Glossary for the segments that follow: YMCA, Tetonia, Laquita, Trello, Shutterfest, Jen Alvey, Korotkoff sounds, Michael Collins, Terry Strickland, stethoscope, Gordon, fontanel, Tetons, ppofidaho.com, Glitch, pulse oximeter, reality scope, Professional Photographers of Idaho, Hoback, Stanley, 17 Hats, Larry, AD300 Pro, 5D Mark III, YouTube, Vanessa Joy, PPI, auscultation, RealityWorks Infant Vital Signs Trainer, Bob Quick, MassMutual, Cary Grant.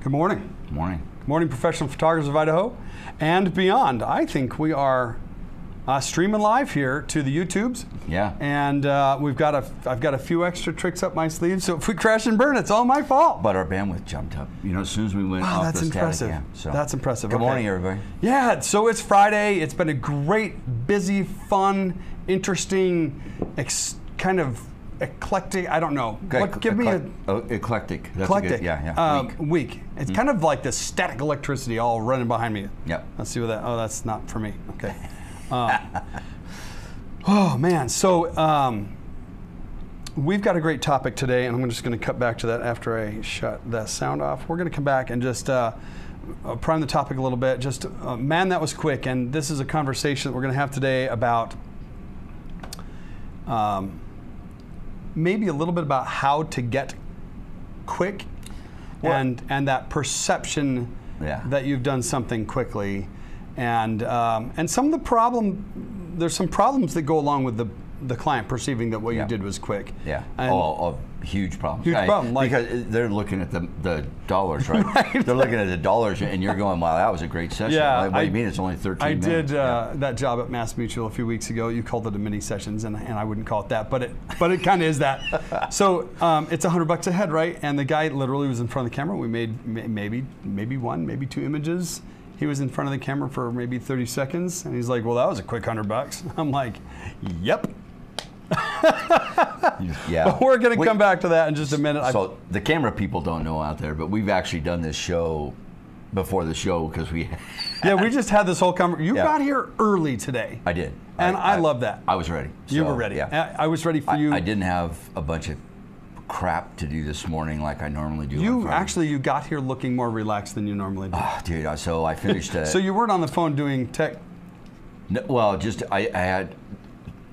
Good morning. Good morning. Good morning, professional photographers of Idaho and beyond. I think we are streaming live here to the YouTubes. Yeah. And I've got a few extra tricks up my sleeve, so if we crash and burn, it's all my fault. But our bandwidth jumped up, you know, as soon as we went off the static. Yeah, so. That's impressive. Good morning, everybody. Yeah, so it's Friday. It's been a great, busy, fun, interesting, kind of eclectic, I don't know. What, give me a... Eclectic. That's eclectic. A good, yeah, yeah. Week. It's kind of like this static electricity all running behind me. Yep. Let's see what that... Oh, that's not for me. Okay. Oh man, so we've got a great topic today, and I'm just going to cut back to that after I shut that sound off. We're going to come back and just prime the topic a little bit. Just man, that was quick, and this is a conversation that we're going to have today about maybe a little bit about how to get quick, and that perception that you've done something quickly. And some of the there's some problems that go along with the client perceiving that what you did was quick. Yeah, huge problem. Huge problem. Like, because they're looking at the dollars, right? Right? They're looking at the dollars, and you're going, wow, that was a great session. Yeah, like, what do you mean it's only 13 minutes? I did that job at MassMutual a few weeks ago. You called it a mini sessions, and I wouldn't call it that, but it kind of is that. So it's $100 a head, right? And the guy literally was in front of the camera. We made maybe one, maybe two images. He was in front of the camera for maybe 30 seconds, and he's like, well, that was a quick $100. I'm like, yep. Yeah. But we're going to come back to that in just a minute. So the camera people don't know out there, but we've actually done this show before the show because we... Yeah, we just had this whole conversation. You got here early today. I did. And I love that. I was ready. You were ready. Yeah. I was ready for you. I didn't have a bunch of crap to do this morning like I normally do. You got here looking more relaxed than you normally do. Oh, dude, so I finished that. So you weren't on the phone doing tech? No, well, just I had,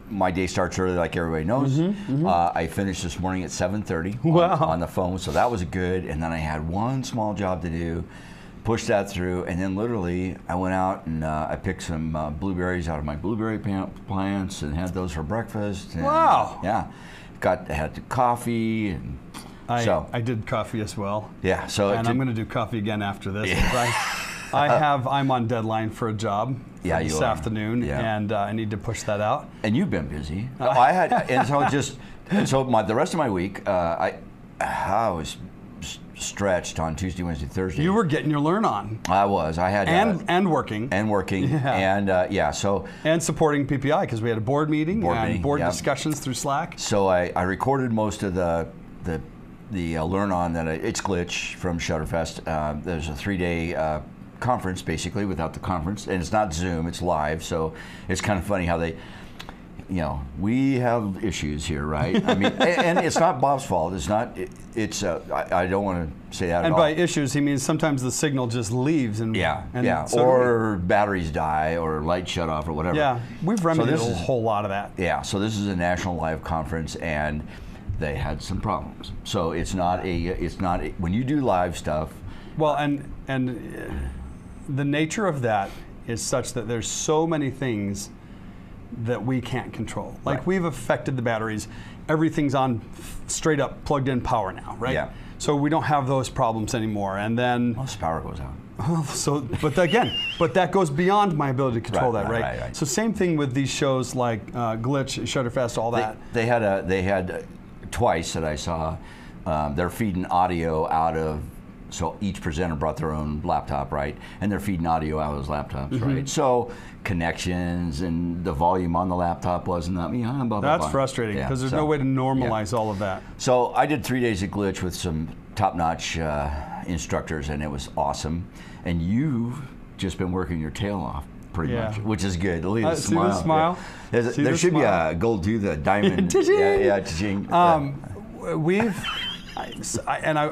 my day starts early like everybody knows. I finished this morning at 7:30 on the phone, so that was good. And then I had one small job to do, pushed that through, and then literally I went out and I picked some blueberries out of my blueberry plants and had those for breakfast. And, wow. Yeah. I had the coffee, and I did coffee as well. Yeah, so I'm going to do coffee again after this. Yeah. I'm on deadline for a job this afternoon, and I need to push that out. And you've been busy. The rest of my week, I was stretched on Tuesday, Wednesday, Thursday. You were getting your learn on. I was. I had and working. And working. Yeah. And and supporting PPI because we had a board meeting, discussions through Slack. So I recorded most of the learn on that. It's Glitch from Shutterfest. There's a 3-day conference basically without the conference, and it's not Zoom. It's live. So it's kind of funny how they. You know, we have issues here, right? I mean, and it's not Bob's fault. It's not. I don't want to say that. And by issues, he means sometimes the signal just leaves, and so or batteries die, or lights shut off, or whatever. Yeah, we've remedied a whole lot of that. Yeah, so this is a national live conference, and they had some problems. So it's not a. It's not a, when you do live stuff. Well, and the nature of that is such that there's so many things that we can't control. Like we've affected the batteries. Everything's on straight up plugged in power now, right? Yeah. So we don't have those problems anymore. And then most power goes out. So, but that goes beyond my ability to control that, right? So same thing with these shows like Glitch, Shutterfest, all that. They had twice that I saw. They're feeding audio out of. So each presenter brought their own laptop, right? And they're feeding audio out of those laptops, right? So connections and the volume on the laptop wasn't that. That's frustrating because there's no way to normalize all of that. So I did 3 days of Glitch with some top-notch instructors, and it was awesome. And you've just been working your tail off. Pretty much, which is good. See the smile. Yeah. There should be a gold tooth, a diamond. We've. I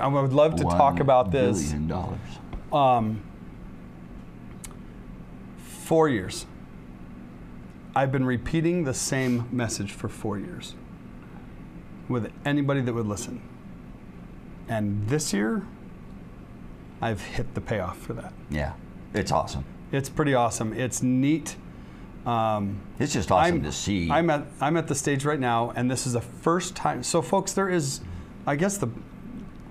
would love to talk about this. $1 billion. 4 years. I've been repeating the same message for 4 years with anybody that would listen. And this year, I've hit the payoff for that. Yeah, it's awesome. It's pretty awesome. It's neat. It's just awesome to see. I'm at the stage right now, and this is the first time. So, folks, there is. I guess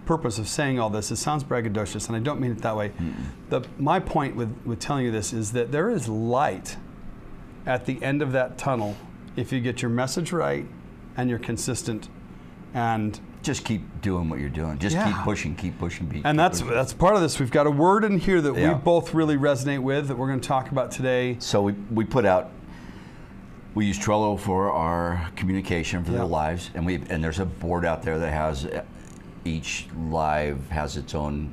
purpose of saying all this, it sounds braggadocious, and I don't mean it that way. My point with telling you this is that there is light at the end of that tunnel if you get your message right and you're consistent and just keep doing what you're doing. Just keep pushing. That's part of this. We've got a word in here that we both really resonate with that we're going to talk about today. So we use Trello for our communication for their lives, and there's a board out there that has each live has its own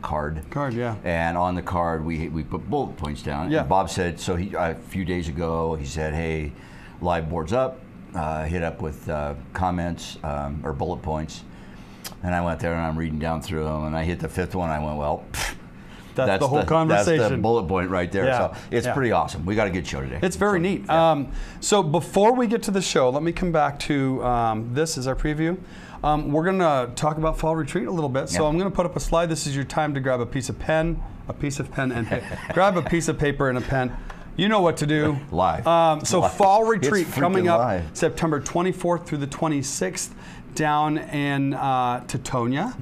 card. Card, yeah. And on the card we put bullet points down. Yeah. And Bob said a few days ago he said, hey, live board's up. Hit up with comments or bullet points, and I went there and I'm reading down through them, and I hit the fifth one. I went, well, that's the whole conversation. That's the bullet point right there. Yeah. So it's pretty awesome. We got a good show today. It's very neat. Yeah. So before we get to the show, let me come back to this is our preview. We're going to talk about fall retreat a little bit. So I'm going to put up a slide. This is your time to grab grab a piece of paper and a pen. You know what to do. Live. Fall retreat coming up September 24th through the 26th down in Tetonia.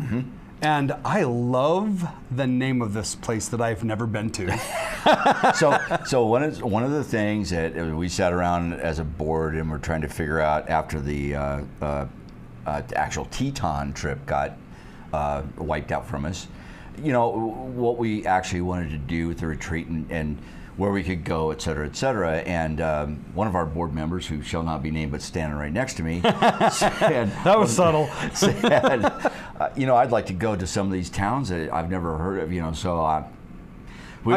And I love the name of this place that I've never been to. so one of the things that we sat around as a board and we're trying to figure out after the actual Teton trip got wiped out from us, you know, what we actually wanted to do with the retreat and where we could go, et cetera, et cetera. And one of our board members, who shall not be named, but standing right next to me, said... That was subtle. Said, you know, I'd like to go to some of these towns that I've never heard of, you know, so... I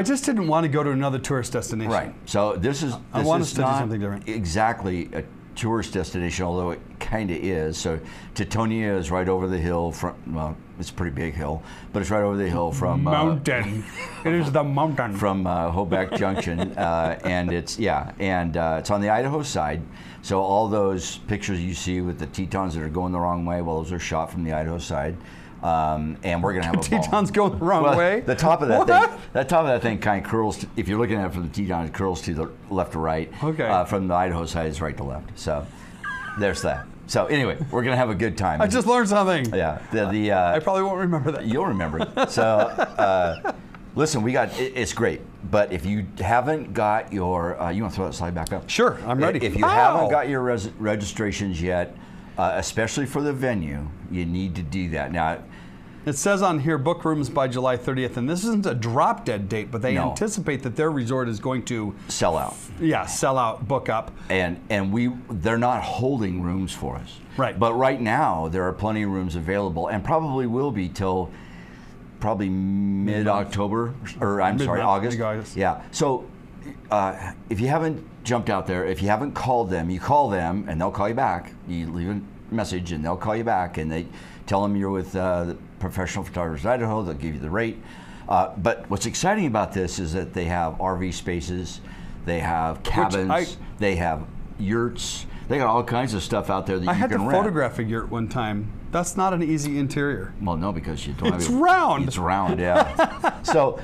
just didn't want to go to another tourist destination. Right, so this is not something different. Exactly a tourist destination, although it kind of is. So Tetonia is right over the hill from... Well, it's a pretty big hill, but it's right over the hill from... Mountain. It is the mountain. From Hoback Junction, and it's on the Idaho side. So all those pictures you see with the Tetons that are going the wrong way, well, those are shot from the Idaho side. And we're going to have a ball. Tetons going the wrong way? The top of that thing, kind of curls, if you're looking at it from the Tetons, it curls to the left to right. Okay. From the Idaho side, it's right to left. So there's that. So anyway, we're going to have a good time. I just learned something. Yeah. I probably won't remember that. You'll remember it. So listen, it's great. But if you haven't got your, you want to throw that slide back up? Sure, I'm ready. If you haven't got your registrations yet, especially for the venue, you need to do that. Now, it says on here, book rooms by July 30th, and this isn't a drop-dead date, but they anticipate that their resort is going to... Sell out. Yeah, sell out, book up. And they're not holding rooms for us. Right. But right now, there are plenty of rooms available, and probably will be till probably mid-October, or I'm sorry, August. Mid-August. Yeah, so if you haven't jumped out there, if you haven't called them, you call them, and they'll call you back. You leave a message, and they'll call you back, and they tell them you're with... Professional Photographers of Idaho, they'll give you the rate. But what's exciting about this is that they have RV spaces, they have cabins, they have yurts, they got all kinds of stuff out there that you can rent. I had to photograph a yurt one time. That's not an easy interior. Well, no, because you don't have... It's round. It's round, yeah. So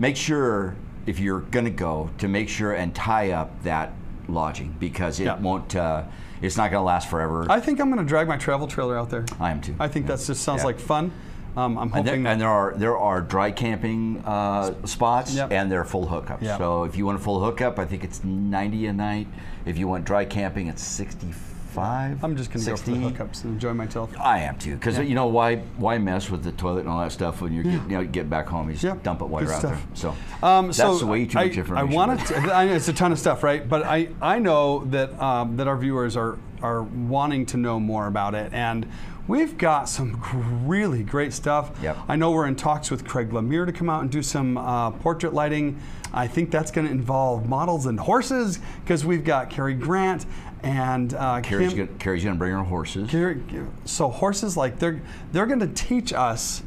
make sure, if you're going to go, to make sure and tie up that lodging, because it won't... It's not going to last forever. I think I'm going to drag my travel trailer out there. I am too. I think that just sounds like fun. I'm hoping. And there are dry camping spots, and they're full hookups. Yep. So if you want a full hookup, I think it's $90 a night. If you want dry camping, it's $65. I'm just going to go for the hookups and enjoy myself. I am too, because you know why mess with the toilet and all that stuff when you're get back home? You just dump it while you're out there. So that's way too much information. It's a ton of stuff, right? But I know that that our viewers are wanting to know more about it, and we've got some really great stuff. Yep. I know we're in talks with Craig Lemire to come out and do some portrait lighting. I think that's going to involve models and horses, because we've got Cary Grant and Carrie's going to bring her horses. So horses, like they're going to teach us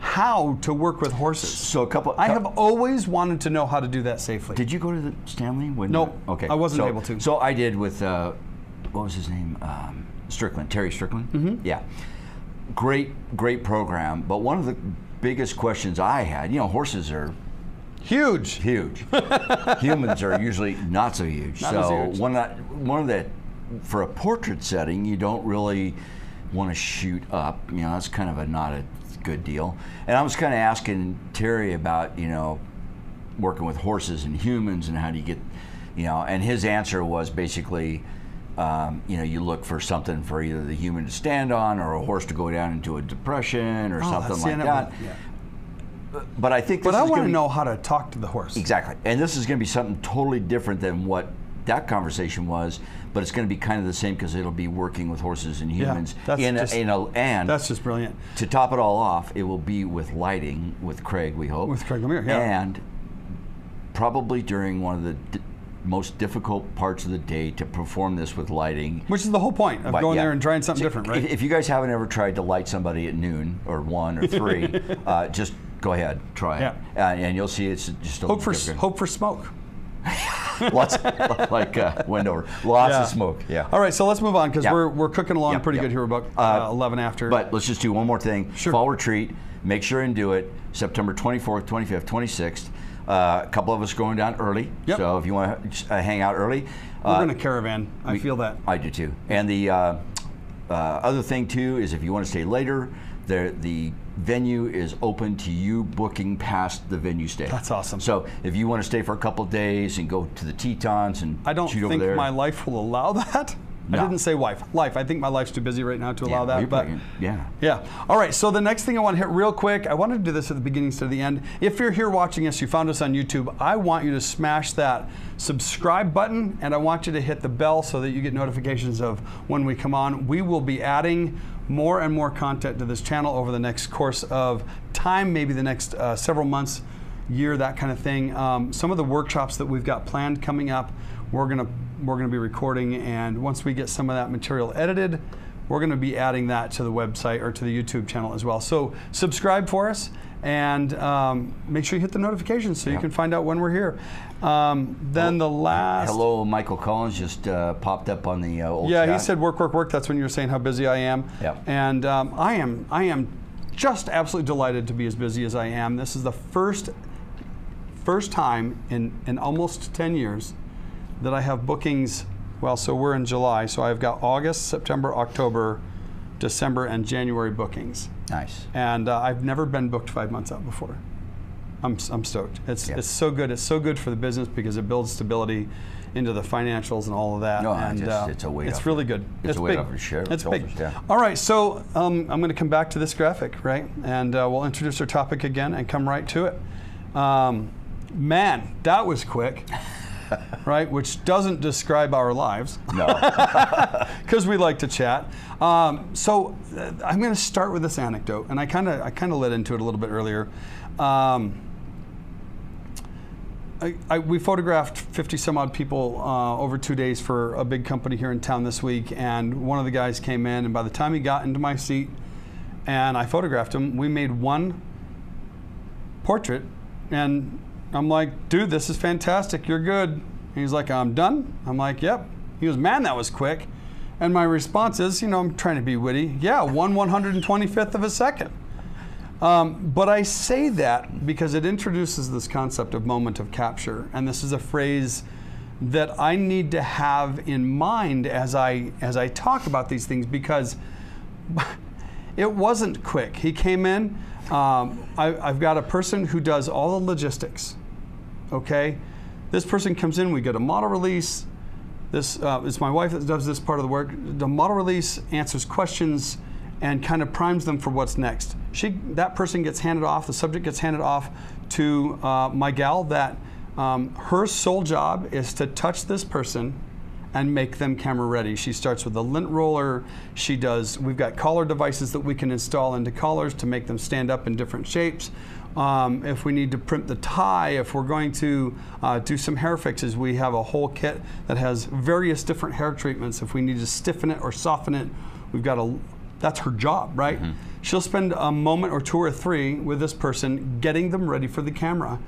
how to work with horses. So I have always wanted to know how to do that safely. Did you go to the Stanley? No, okay, I wasn't able to. So I did with what was his name? Strickland, Terry Strickland. Mm-hmm. Yeah, great program. But one of the biggest questions I had, you know, horses are huge. Humans are usually not so huge. One of the, for a portrait setting, you don't really want to shoot up. You know, that's kind of a not a good deal. And I was kind of asking Terry about, you know, working with horses and humans and how do you get, you know, and his answer was basically, you know, you look for something for either the human to stand on or a horse to go down into a depression or something like that. Yeah. But I think this is going to know how to talk to the horse. Exactly. And this is going to be something totally different than what that conversation was, but it's going to be kind of the same because it'll be working with horses and humans. Yeah, that's and that's just brilliant. To top it all off, it will be with lighting with Craig, we hope. With Craig Lemire, yeah. And probably during one of the most difficult parts of the day to perform this with lighting. Which is the whole point of going there and trying something different, right? If you guys haven't ever tried to light somebody at noon or 1 or 3, just go ahead, try it. Yeah. And you'll see it's just a hope for smoke. Lots of smoke. Yeah. All right, so let's move on because we're cooking along pretty good here. We're about 11 after. But let's just do one more thing. Sure. Fall retreat. Make sure and do it September 24th, 25th, 26th. A couple of us going down early. Yep. So if you want to hang out early, we're in a caravan. I feel that. I do too. And the other thing too is if you want to stay later, the venue is open to you booking past the venue stay. That's awesome. So if you want to stay for a couple of days and go to the Tetons and I don't think my life will allow that. No. I didn't say wife. Life. I think my life's too busy right now to allow that. But yeah. All right. So the next thing I want to hit real quick, I wanted to do this at the beginning instead of the end. If you're here watching us, you found us on YouTube, I want you to smash that subscribe button, and I want you to hit the bell so that you get notifications of when we come on. We will be adding more and more content to this channel over the next course of time, maybe the next several months, year, that kind of thing. Some of the workshops that we've got planned coming up, we're gonna be recording, and once we get some of that material edited, we're gonna be adding that to the website or to the YouTube channel as well. So subscribe for us, and make sure you hit the notifications so you can find out when we're here. Then the last... Hello, Michael Collins just popped up on the old chat. He said work, work, work. That's when you were saying how busy I am. Yep. And I am just absolutely delighted to be as busy as I am. This is the first time in almost 10 years that I have bookings. Well, so we're in July, so I've got August, September, October, December, and January bookings. Nice. And I've never been booked 5 months out before. I'm stoked. It's so good. It's so good for the business because it builds stability into the financials and all of that. No, and it's a weight up. It's really good. It's a weight up for sure. It's big. All right, so I'm going to come back to this graphic, right? And we'll introduce our topic again and come right to it. Man, that was quick. Right, which doesn't describe our lives. No. Because we like to chat. So I'm going to start with this anecdote, and I kind of led into it a little bit earlier. We photographed 50 some odd people over 2 days for a big company here in town this week, and one of the guys came in, and by the time he got into my seat and I photographed him, we made one portrait, and I'm like, dude, this is fantastic. You're good. And he's like, I'm done. I'm like, yep. He goes, man, that was quick. And my response is, you know, I'm trying to be witty. Yeah, 1/125th of a second. But I say that because it introduces this concept of moment of capture. And this is a phrase that I need to have in mind as I talk about these things, because it wasn't quick. He came in. I've got a person who does all the logistics. Okay, this person comes in, we get a model release. This is my wife that does this part of the work. The model release answers questions and kind of primes them for what's next. That person gets handed off, the subject gets handed off to my gal that her sole job is to touch this person and make them camera ready. She starts with a lint roller. We've got collar devices that we can install into collars to make them stand up in different shapes. If we need to primp the tie, if we're going to do some hair fixes, we have a whole kit that has various different hair treatments. If we need to stiffen it or soften it, that's her job, right? Mm-hmm. She'll spend a moment or two or three with this person getting them ready for the camera.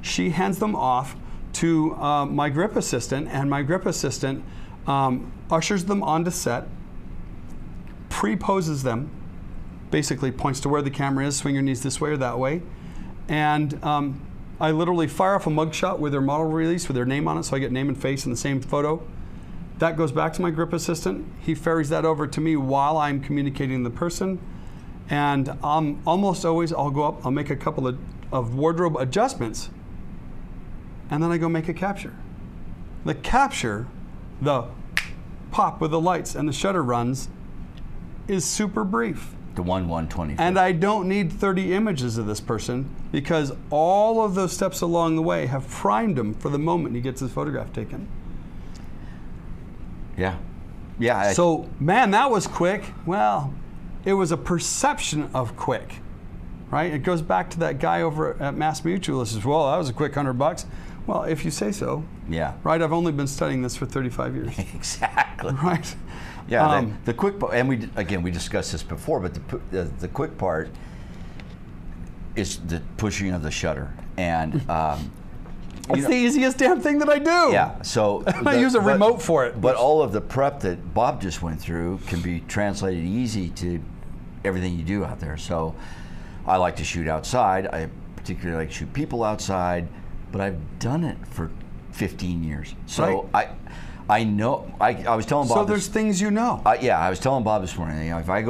She hands them off to my grip assistant, and my grip assistant ushers them onto set, pre-poses them, basically points to where the camera is, swing your knees this way or that way, and I literally fire off a mugshot with their model release with their name on it, so I get name and face in the same photo. That goes back to my grip assistant. He ferries that over to me while I'm communicating the person. And almost always I'll go up, I'll make a couple of wardrobe adjustments, and then I go make a capture. The capture, the pop with the lights and the shutter runs, is super brief. The 1/124. And I don't need 30 images of this person because all of those steps along the way have primed him for the moment he gets his photograph taken. Yeah. Yeah. So, man, that was quick. Well, it was a perception of quick, right? It goes back to that guy over at MassMutual who says, well, that was a quick $100. Well, if you say so. Yeah. Right? I've only been studying this for 35 years. Exactly. Right? Yeah. The quick part, and we discussed this before, but the quick part is the pushing of the shutter. And it's the easiest damn thing that I do. Yeah. So I use a remote for it. But all of the prep that Bob just went through can be translated easy to everything you do out there. So I like to shoot outside. I particularly like to shoot people outside, but I've done it for 15 years. So right. I know. I was telling Bob. So there's things you know. Yeah, I was telling Bob this morning. You know, if I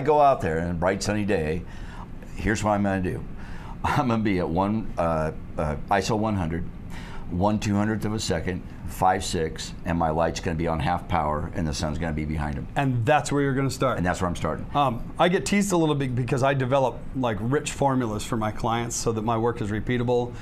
go out there on a bright sunny day, here's what I'm going to do. I'm going to be at ISO 100, 1/200th of a second, 5.6, and my light's going to be on half power, and the sun's going to be behind him. And that's where you're going to start. And that's where I'm starting. I get teased a little bit because I develop like rich formulas for my clients so that my work is repeatable.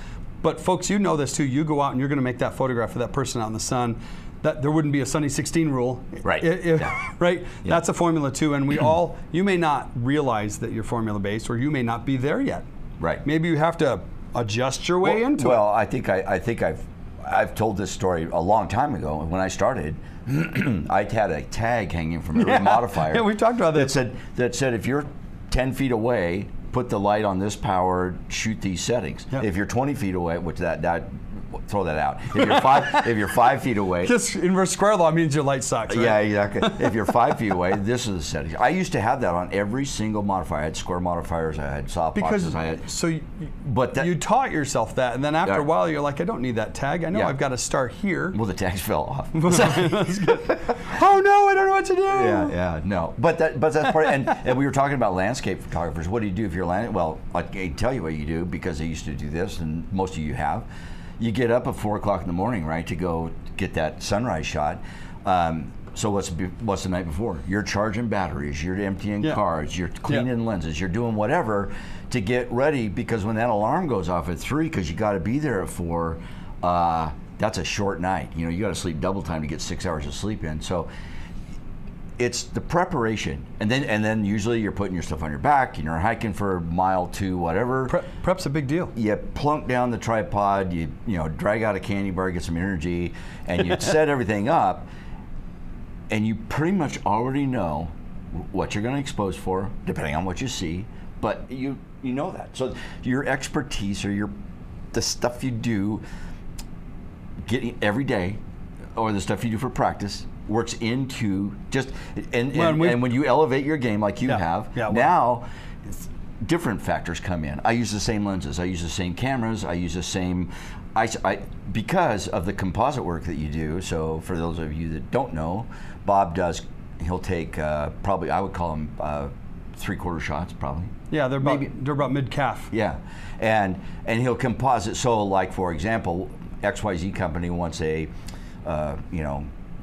But folks, you know this too. You go out and you're going to make that photograph of that person out in the sun. That there wouldn't be a sunny 16 rule, right? Yeah. Right. Yeah. That's a formula too, and we all. You may not realize that you're formula based, or you may not be there yet. Right. Maybe you have to adjust your way into it. Well, I think I've told this story a long time ago. When I started, I had a tag hanging from every modifier. Yeah, we talked about that. That said if you're 10 feet away, put the light on this power, shoot these settings. Yep. If you're 20 feet away, which throw that out. If you're five, if you're 5 feet away, just inverse square law means your light sucks. Right? Yeah, exactly. If you're 5 feet away, this is the setting. I used to have that on every single modifier. I had square modifiers. I had soft boxes. I had you taught yourself that, and then after a while, you're like, I don't need that tag. I know I've got to start here. Well, the tags fell off. Oh no, I don't know what to do. Yeah, no. But that's part. And we were talking about landscape photographers. What do you do if you're landing? Well, I can tell you what you do because I used to do this, and most of you have. You get up at 4 o'clock in the morning, right, to go get that sunrise shot. So what's the night before? You're charging batteries, you're emptying cards, you're cleaning lenses, you're doing whatever to get ready, because when that alarm goes off at 3, because you got to be there at 4, that's a short night. You know, you got to sleep double time to get 6 hours of sleep in. So it's the preparation, and then usually you're putting your stuff on your back, and you're hiking for mile 2, whatever. Prep's a big deal. You plunk down the tripod, you know, drag out a candy bar, get some energy, and you set everything up, and you pretty much already know what you're going to expose for, depending on what you see. But you know that, so your expertise or the stuff you do every day, or the stuff you do for practice, works into just, and when you elevate your game like you have, now different factors come in. I use the same lenses, I use the same cameras, I use the same, because of the composite work that you do. So for those of you that don't know, Bob does, he'll take probably, I would call them 3/4 shots probably. Yeah, they're about mid-calf. Yeah, and he'll composite, so like for example, XYZ company wants a,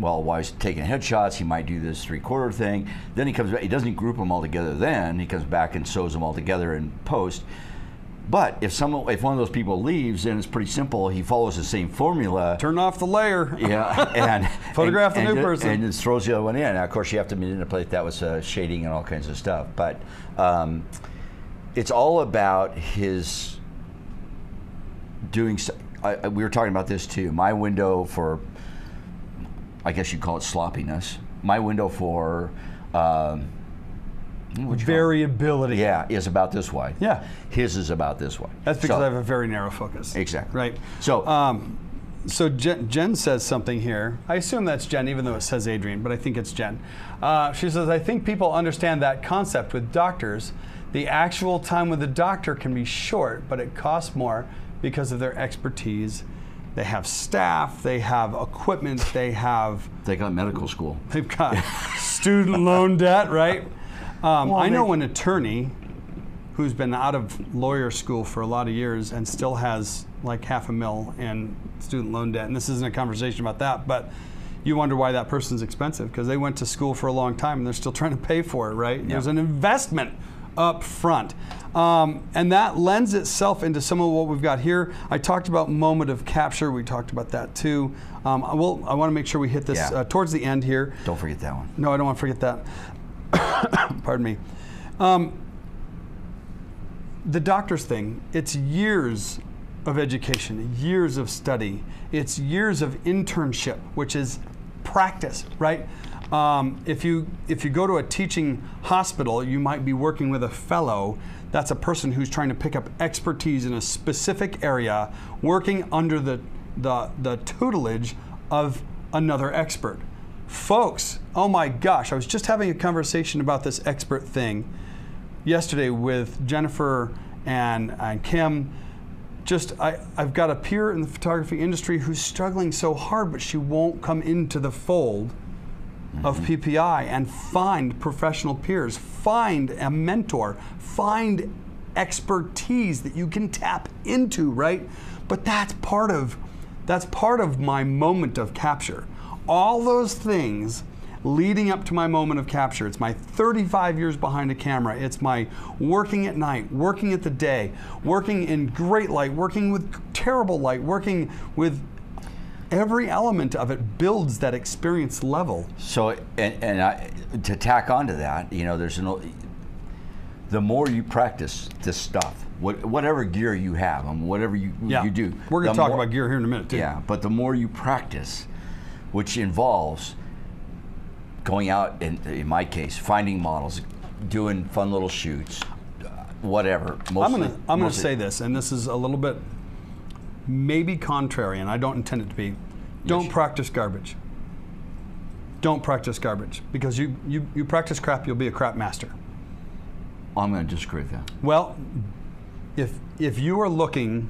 while he's taking headshots, he might do this 3/4 thing. Then he comes back, he doesn't group them all together then, he comes back and sews them all together in post. But if one of those people leaves, then it's pretty simple, he follows the same formula. Turn off the layer. Yeah, and photograph the new person. And just throws the other one in. Now, of course, you have to manipulate that with shading and all kinds of stuff. But it's all about his doing stuff. We were talking about this too, my window for, I guess you'd call it sloppiness. My window for variability is about this wide. Yeah. His is about this wide. That's because I have a very narrow focus. Exactly. Right. So Jen says something here. I assume that's Jen, even though it says Adrian, but I think it's Jen. She says, I think people understand that concept with doctors. The actual time with the doctor can be short, but it costs more because of their expertise They have staff, they have equipment, they have... They got medical school. They've got student loan debt, right? I know an attorney who's been out of lawyer school for a lot of years and still has like $500,000 in student loan debt, and this isn't a conversation about that, but you wonder why that person's expensive, because they went to school for a long time and they're still trying to pay for it, right? Yep. There's an investment up front. And that lends itself into some of what we've got here. I talked about moment of capture. We talked about that too. I want to make sure we hit this towards the end here. Don't forget that one. No, I don't want to forget that. Pardon me. The doctor's thing, it's years of education, years of study. It's years of internship, which is practice, right? If you go to a teaching hospital, you might be working with a fellow. That's a person who's trying to pick up expertise in a specific area, working under the tutelage of another expert. Folks, oh my gosh, I was just having a conversation about this expert thing yesterday with Jennifer and Kim. Just, I've got a peer in the photography industry who's struggling so hard, but she won't come into the fold of PPI and find professional peers, find a mentor, find expertise that you can tap into, right? But that's part of my moment of capture. All those things leading up to my moment of capture. It's my 35 years behind a camera. It's my working at night, working at the day, working in great light, working with terrible light, working with every element of it builds that experience level. So, and to tack onto that, you know, the more you practice this stuff, whatever gear you have, and whatever you do. We're going to talk about gear here in a minute, too. Yeah, but the more you practice, which involves going out, in my case, finding models, doing fun little shoots, whatever. Mostly, I'm going to say this, and this is a little bit maybe contrarian, and I don't intend it to be. Don't practice garbage. Don't practice garbage, because you practice crap, you'll be a crap master. I'm going to disagree with that. Well, if you are looking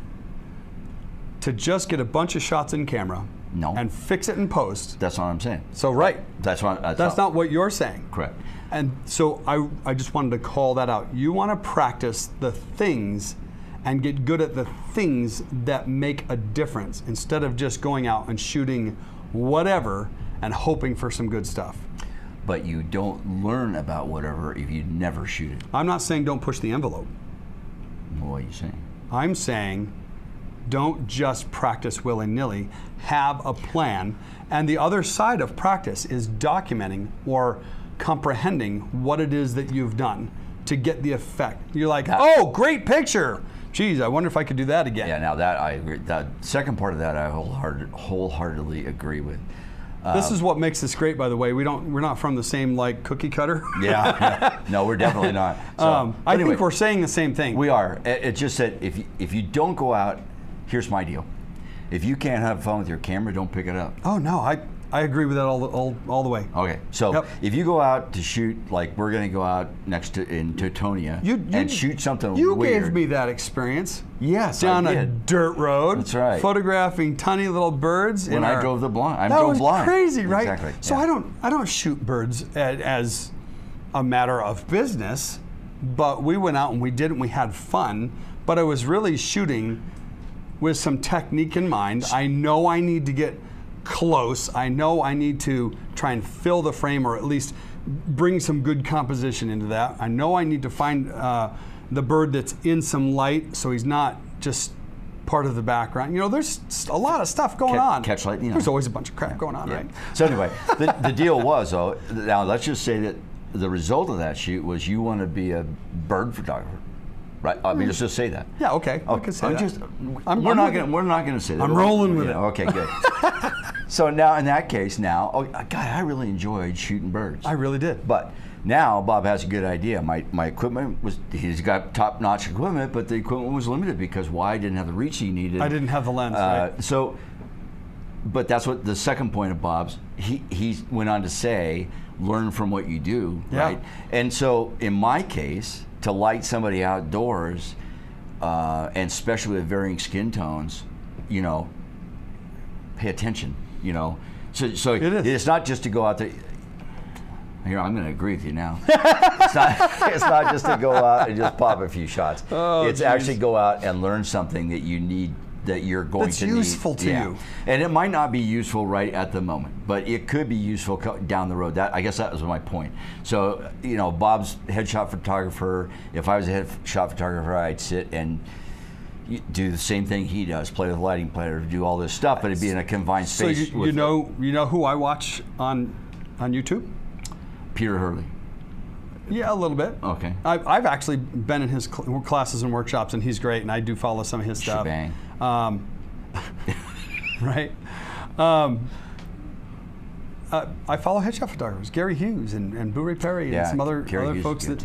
to just get a bunch of shots in camera and fix it in post, that's not what I'm saying. So right, that's not what you're saying. Correct. And so I just wanted to call that out. You want to practice the things and get good at the things that make a difference, instead of just going out and shooting whatever and hoping for some good stuff. But you don't learn about whatever if you never shoot it. I'm not saying don't push the envelope. What are you saying? I'm saying don't just practice willy-nilly. Have a plan. And the other side of practice is documenting or comprehending what it is that you've done to get the effect. You're like, oh, great picture. Geez, I wonder if I could do that again. Yeah, now that I agree. That second part of that I wholeheartedly agree with. This is what makes this great, by the way. We're not from the same like cookie cutter. Yeah, no, we're definitely not. So, anyway, I think we're saying the same thing. We are. It's just that if you don't go out, here's my deal: if you can't have fun with your camera, don't pick it up. Oh no, I agree with that all the way. Okay, so if you go out to shoot, like we're going to go out in Tetonia and shoot something weird. You gave me that experience. Yes, down a dirt road. That's right. Photographing tiny little birds. When I drove the blind, I drove blind. That was crazy, right? Exactly. So yeah. I don't shoot birds as a matter of business, but we went out and we did it. And we had fun, but I was really shooting with some technique in mind. I know I need to get close. I know I need to try and fill the frame, or at least bring some good composition into that. I know I need to find the bird that's in some light, so he's not just part of the background. You know, there's a lot of stuff going on. Catch light. You know. There's always a bunch of crap going on, right? So anyway, the deal was, though, now let's just say that the result of that shoot was you want to be a bird photographer. Right. I mean, let's just say that. Yeah. Okay. I can say that. We're not going to say that. I'm rolling with it. Okay. Good. So now, in that case, oh God, I really enjoyed shooting birds. I really did. But now Bob has a good idea. My equipment was, he's got top-notch equipment, but the equipment was limited because I didn't have the reach he needed. I didn't have the lens. Right. So, but that's what the second point of Bob's. He went on to say, learn from what you do. Yeah. Right. And so in my case, to light somebody outdoors, and especially with varying skin tones, you know, pay attention, you know. So it's not just to go out there. Here, I'm going to agree with you now. It's not just to go out and just pop a few shots. Oh, it's geez. Actually go out and learn something that you need, that you're going to need. That's useful to you. And it might not be useful right at the moment, but it could be useful down the road. That, I guess that was my point. So, you know, Bob's headshot photographer. If I was a headshot photographer, I'd sit and do the same thing he does, play with a lighting player, do all this stuff, but it'd be in a confined space. So you know who I watch on YouTube? Peter Hurley. Yeah, a little bit. Okay. I've actually been in his classes and workshops, and he's great, and I do follow some of his stuff. Shebang. Right? I follow headshot photographers, Gary Hughes and Bou Ray Perry, and some other folks that,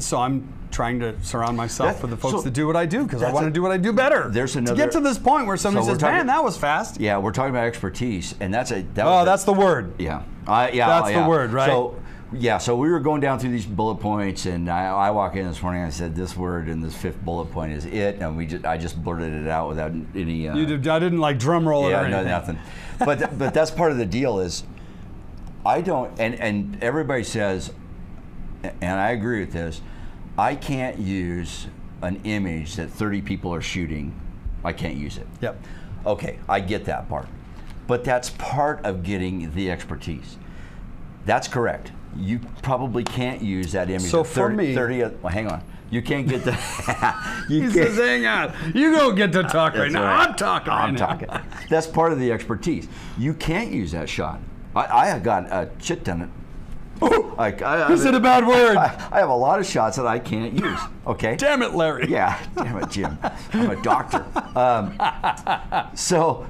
so I'm trying to surround myself with the folks that do what I do, because I want to do what I do better. There's another, to get to this point where somebody says, man, that was fast. Yeah, we're talking about expertise, and that's that's the word. Yeah. That's the word, right? So we were going down through these bullet points, and I walk in this morning, I said, this word and this fifth bullet point is it, and I just blurted it out without any... I didn't like drum roll it or anything. Yeah, nothing. But that's part of the deal is, I don't, and everybody says, and I agree with this, I can't use an image that 30 people are shooting. I can't use it. Yep. Okay, I get that part. But that's part of getting the expertise. That's correct. You probably can't use that image. So for me, hang on. You can't get the. He says, "Hang on, you don't get to talk right now. Right. I'm talking. That's part of the expertise. You can't use that shot. I got a shit ton of. He said a bad word. I have a lot of shots that I can't use. Okay. Damn it, Larry. Yeah. Damn it, Jim. I'm a doctor.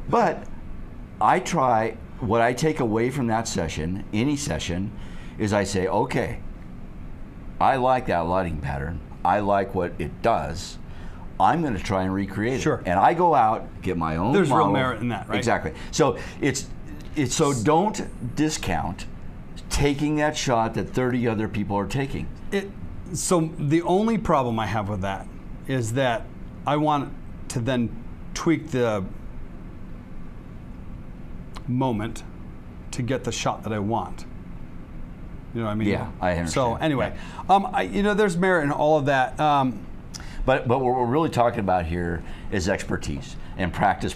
But I try. What I take away from that session, any session, is I say, okay, I like that lighting pattern. I like what it does. I'm going to try and recreate it. And I go out, get my own model. Real merit in that, right? Exactly. So so don't discount taking that shot that 30 other people are taking. So the only problem I have with that is that I want to then tweak the moment to get the shot that I want. You know what I mean? Yeah, I understand. So anyway, there's merit in all of that. But what we're really talking about here is expertise and practice,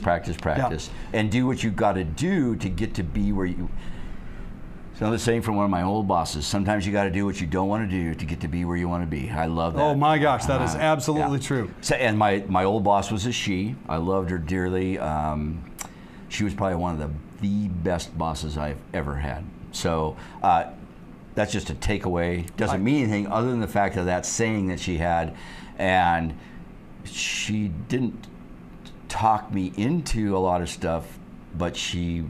and do what you got to do to get to be where you. It's another saying from one of my old bosses. Sometimes you got to do what you don't want to do to get to be where you want to be. I love that. Oh my gosh, that is absolutely true. So, and my old boss was a she. I loved her dearly. She was probably one of the best bosses I've ever had. So. That's just a takeaway. Doesn't mean anything other than the fact of that saying that she had, and she didn't talk me into a lot of stuff, but she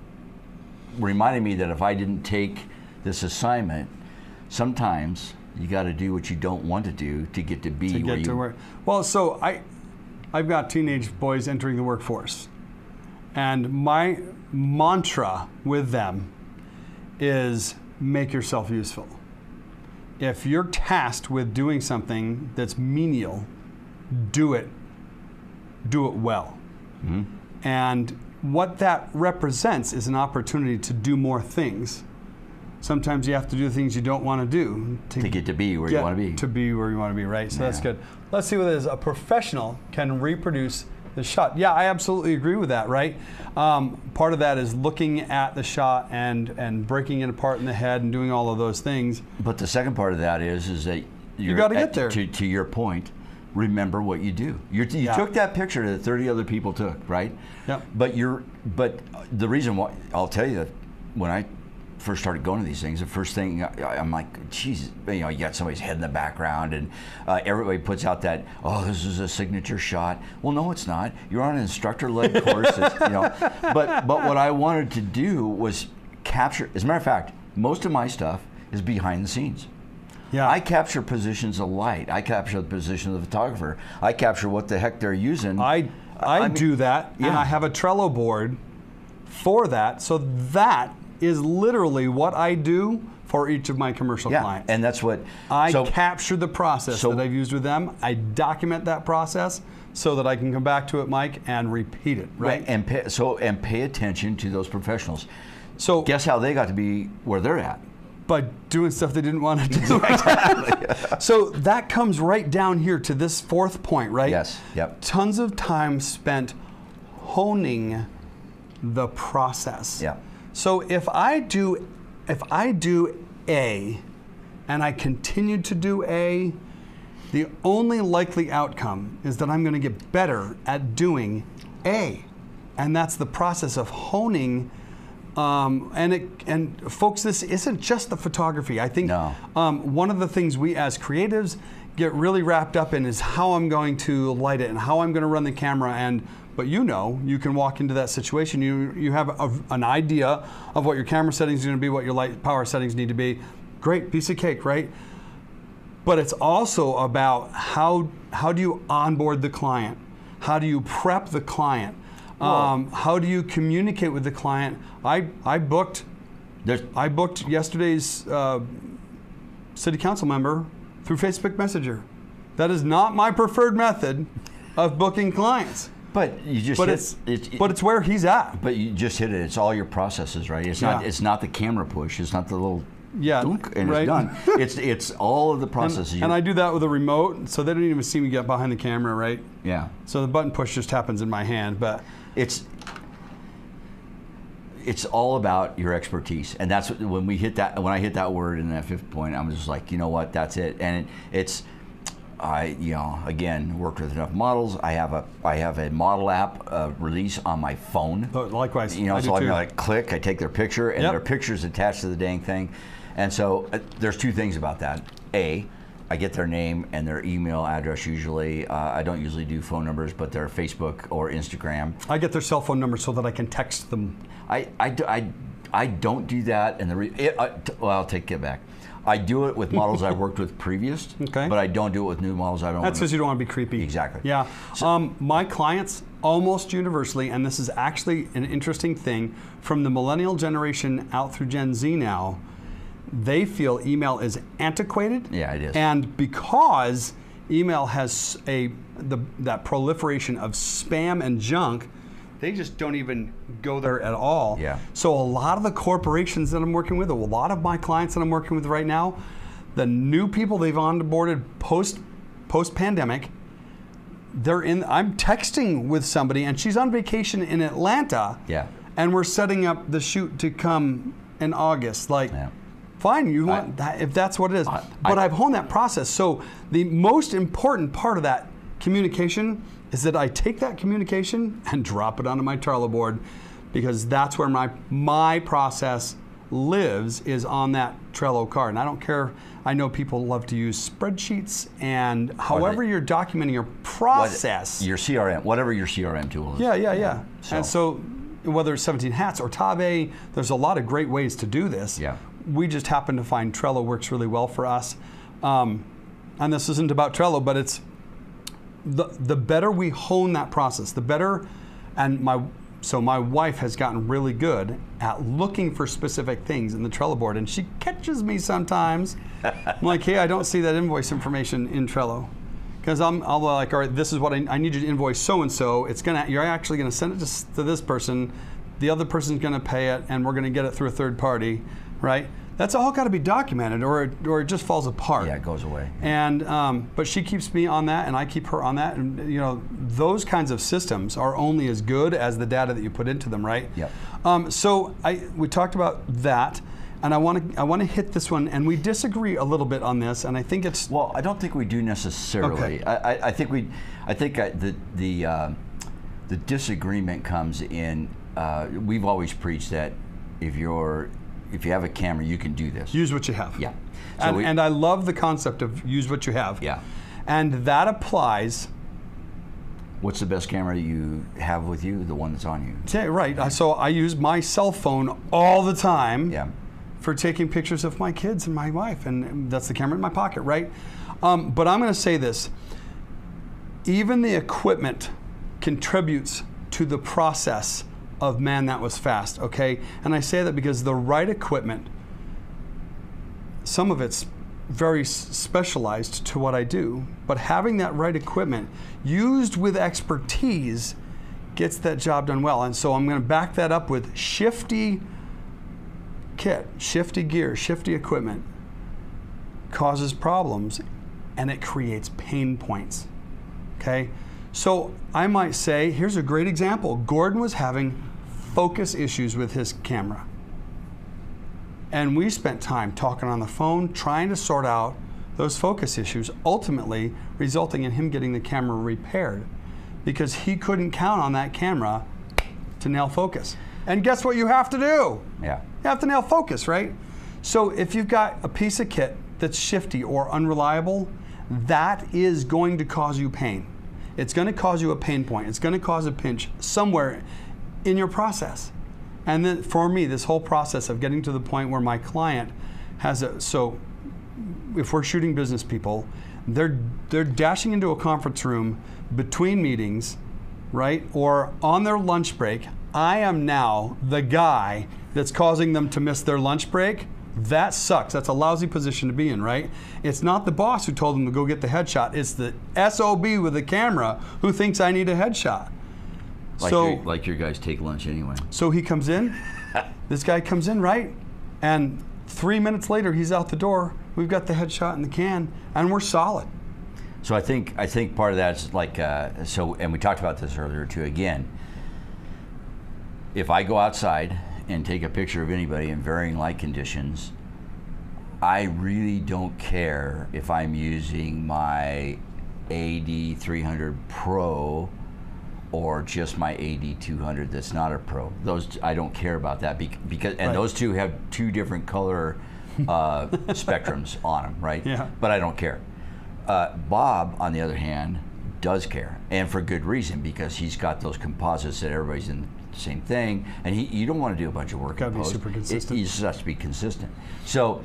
reminded me that if I didn't take this assignment, sometimes you got to do what you don't want to do to get to be where you. Well, so I've got teenage boys entering the workforce, and my mantra with them is, make yourself useful. If you're tasked with doing something that's menial, do it well. Mm-hmm. And what that represents is an opportunity to do more things. Sometimes you have to do things you don't want to do to get to be where you want to be. To be where you want to be, right? So that's good. Let's see what it is. A professional can reproduce the shot. Yeah, I absolutely agree with that, right? Part of that is looking at the shot and breaking it apart in the head and doing all of those things. But the second part of that is that you got to get there. To your point, remember what you do. You took that picture that 30 other people took, right? Yeah. But the reason why, I'll tell you that when I first started going to these things, the first thing I'm like, geez, you know, you got somebody's head in the background, and everybody puts out that, oh, this is a signature shot. Well, no, it's not. You're on an instructor-led course, you know. But what I wanted to do was capture. As a matter of fact, most of my stuff is behind the scenes. Yeah. I capture positions of light. I capture the position of the photographer. I capture what the heck they're using. I mean, do that, and I have a Trello board for that, so that is literally what I do for each of my commercial clients. And that's what I capture the process that I've used with them. I document that process so that I can come back to it, Mike, and repeat it. Right. And pay attention to those professionals. So guess how they got to be where they're at? By doing stuff they didn't want to do. Exactly. So that comes right down here to this fourth point, right? Yes. Yep. Tons of time spent honing the process. Yeah. So if I do A and I continue to do A, the only likely outcome is that I'm going to get better at doing A. And that's the process of honing. And folks, this isn't just the photography. I think one of the things we as creatives get really wrapped up in is how I'm going to light it and how I'm going to run the camera. And but you know, you can walk into that situation. You have an idea of what your camera settings are going to be, what your light power settings need to be. Great, piece of cake, right? But it's also about how do you onboard the client? How do you prep the client? How do you communicate with the client? I booked yesterday's city council member through Facebook Messenger. That is not my preferred method of booking clients. But you just it's where he's at. But you just hit it. It's all your processes, right? It's not the camera push. It's not the little it's done. it's all of the processes. And I do that with a remote, so they don't even see me get behind the camera, right? Yeah. So the button push just happens in my hand, but it's all about your expertise, and that's what, when I hit that word in that fifth point, I was just like, you know what, that's it. And I again worked with enough models. I have a model app release on my phone. Likewise, you know, so I'm like click. I take their picture, and their picture's attached to the dang thing. And so there's two things about that. A, I get their name and their email address usually. I don't usually do phone numbers, but their Facebook or Instagram. I get their cell phone number so that I can text them. I don't do that, and I'll take it back. I do it with models I worked with previous, but I don't do it with new models. That's because you don't want to be creepy. Exactly. Yeah. So, my clients almost universally, and this is actually an interesting thing, from the millennial generation out through Gen Z now, they feel email is antiquated. Yeah, it is. And because email has that proliferation of spam and junk, they just don't even go there at all. Yeah. So a lot of the corporations that I'm working with, a lot of my clients that I'm working with right now, the new people they've onboarded post-pandemic, I'm texting with somebody and she's on vacation in Atlanta. Yeah. And we're setting up the shoot to come in August. Like, fine, you want that if that's what it is. But I've honed that process. So the most important part of that communication is that I take that communication and drop it onto my Trello board, because that's where my process lives, is on that Trello card. And I don't care, I know people love to use spreadsheets, and however you're documenting your process. Your CRM, whatever your CRM tool is. Yeah. And so whether it's 17 Hats or Tabe, there's a lot of great ways to do this. Yeah. We just happen to find Trello works really well for us. And this isn't about Trello, but it's the better we hone that process, the better. And my wife has gotten really good at looking for specific things in the Trello board, and she catches me sometimes. I'm like, hey, I don't see that invoice information in Trello, because I'll be like, all right, this is what I need you to invoice so and so. You're actually gonna send it to this person, the other person's gonna pay it, and we're gonna get it through a third party, right? That's all got to be documented, or it just falls apart. Yeah, it goes away. And but she keeps me on that, and I keep her on that. And you know, those kinds of systems are only as good as the data that you put into them, right? Yeah. So we talked about that, and I want to hit this one, and we disagree a little bit on this, and I think it's I don't think we do necessarily. Okay. I think the disagreement comes in. We've always preached that if you have a camera, you can do this. Use what you have. Yeah. So and I love the concept of use what you have. Yeah. And that applies. What's the best camera you have with you? The one that's on you. Yeah, right. So I use my cell phone all the time for taking pictures of my kids and my wife. And that's the camera in my pocket, right? But I'm going to say this. Even the equipment contributes to the process of, man, that was fast, okay? And I say that because the right equipment some of it's very specialized to what I do, but having that right equipment used with expertise gets that job done well. And so I'm going to back that up with shifty kit, shifty gear, shifty equipment causes problems and it creates pain points. Okay? So I might say, here's a great example. Gordon was having focus issues with his camera. And we spent time talking on the phone, trying to sort out those focus issues, ultimately resulting in him getting the camera repaired because he couldn't count on that camera to nail focus. And guess what you have to do? Yeah. You have to nail focus, right? So if you've got a piece of kit that's shifty or unreliable, that is going to cause you pain. It's going to cause you a pain point. It's going to cause a pinch somewhere in your process. And then for me, this whole process of getting to the point where my client has a, so if we're shooting business people, they're dashing into a conference room between meetings, right? Or on their lunch break. I am now the guy that's causing them to miss their lunch break. That sucks. That's a lousy position to be in, right? It's not the boss who told them to go get the headshot. It's the SOB with the camera who thinks I need a headshot. Like your guys take lunch anyway. So he comes in, this guy comes in, right? And 3 minutes later, he's out the door. We've got the headshot in the can, and we're solid. So I think part of that is like, and we talked about this earlier too, again, if I go outside and take a picture of anybody in varying light conditions, I really don't care if I'm using my AD300 Pro or just my AD200 that's not a Pro. Those, I don't care about that because and right. Those two have two different color spectrums on them, right? Yeah. But I don't care. Bob, on the other hand, does care, and for good reason, because he's got those composites that everybody's in the same thing, and you don't want to do a bunch of work. Got to be super consistent. It just has to be consistent. So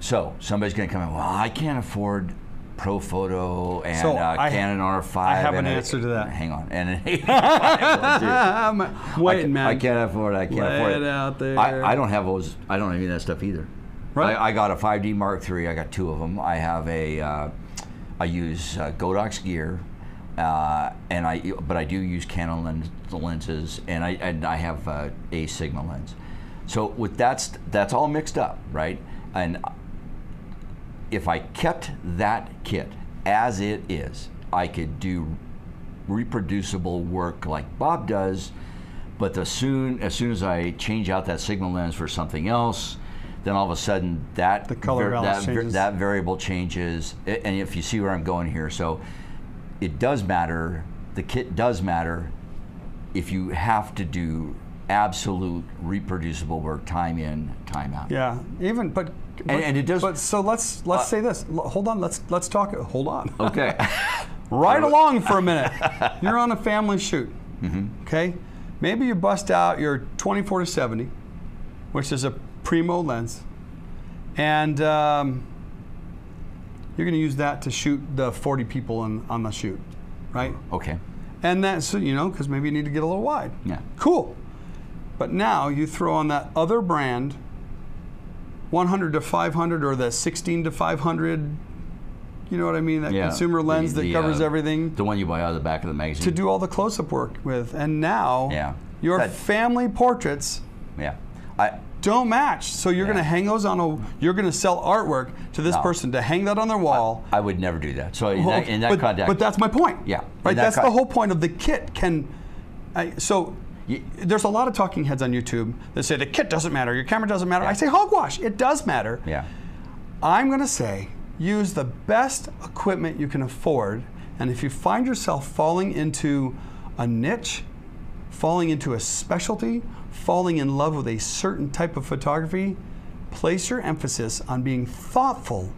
somebody's going to come in, well, I can't afford Pro Photo and Canon R5. I have an answer to that. Hang on. I'm waiting, man. I can't afford it. I can't afford it. Lay it out there. I don't have those. I don't have any of that stuff either. Right. I got a 5D Mark III. I got two of them. I have a. I use Godox gear, but I do use Canon lenses, and I have a Sigma lens. So with that's all mixed up, right? And if I kept that kit as it is, I could do reproducible work like Bob does. But as soon as I change out that Sigma lens for something else, then all of a sudden that variable changes. And if you see where I'm going here, so it does matter, the kit does matter if you have to do absolute reproducible work time in, time out. Yeah, even, but it does. But so let's say this, hold on, let's talk, hold on. Okay. Right along for a minute. You're on a family shoot, okay? Maybe you bust out your 24-70, which is a Primo lens, and you're going to use that to shoot the 40 people on the shoot, right? Okay. And that's, you know, because maybe you need to get a little wide. Yeah. Cool. But now you throw on that other brand, 100-500 or the 16-500, you know what I mean? That consumer lens that covers everything. The one you buy out of the back of the magazine. To do all the close-up work with. And now your family portraits. Yeah. Don't match, so you're going to hang those on you're going to sell artwork to this person to hang that on their wall. I would never do that. So in that context. But that's my point. Yeah. Right, that's the whole point of the kit. There's a lot of talking heads on YouTube that say the kit doesn't matter, your camera doesn't matter. I say hogwash, it does matter. Yeah. I'm going to say use the best equipment you can afford, and if you find yourself falling into a niche, falling into a specialty, falling in love with a certain type of photography, place your emphasis on being thoughtful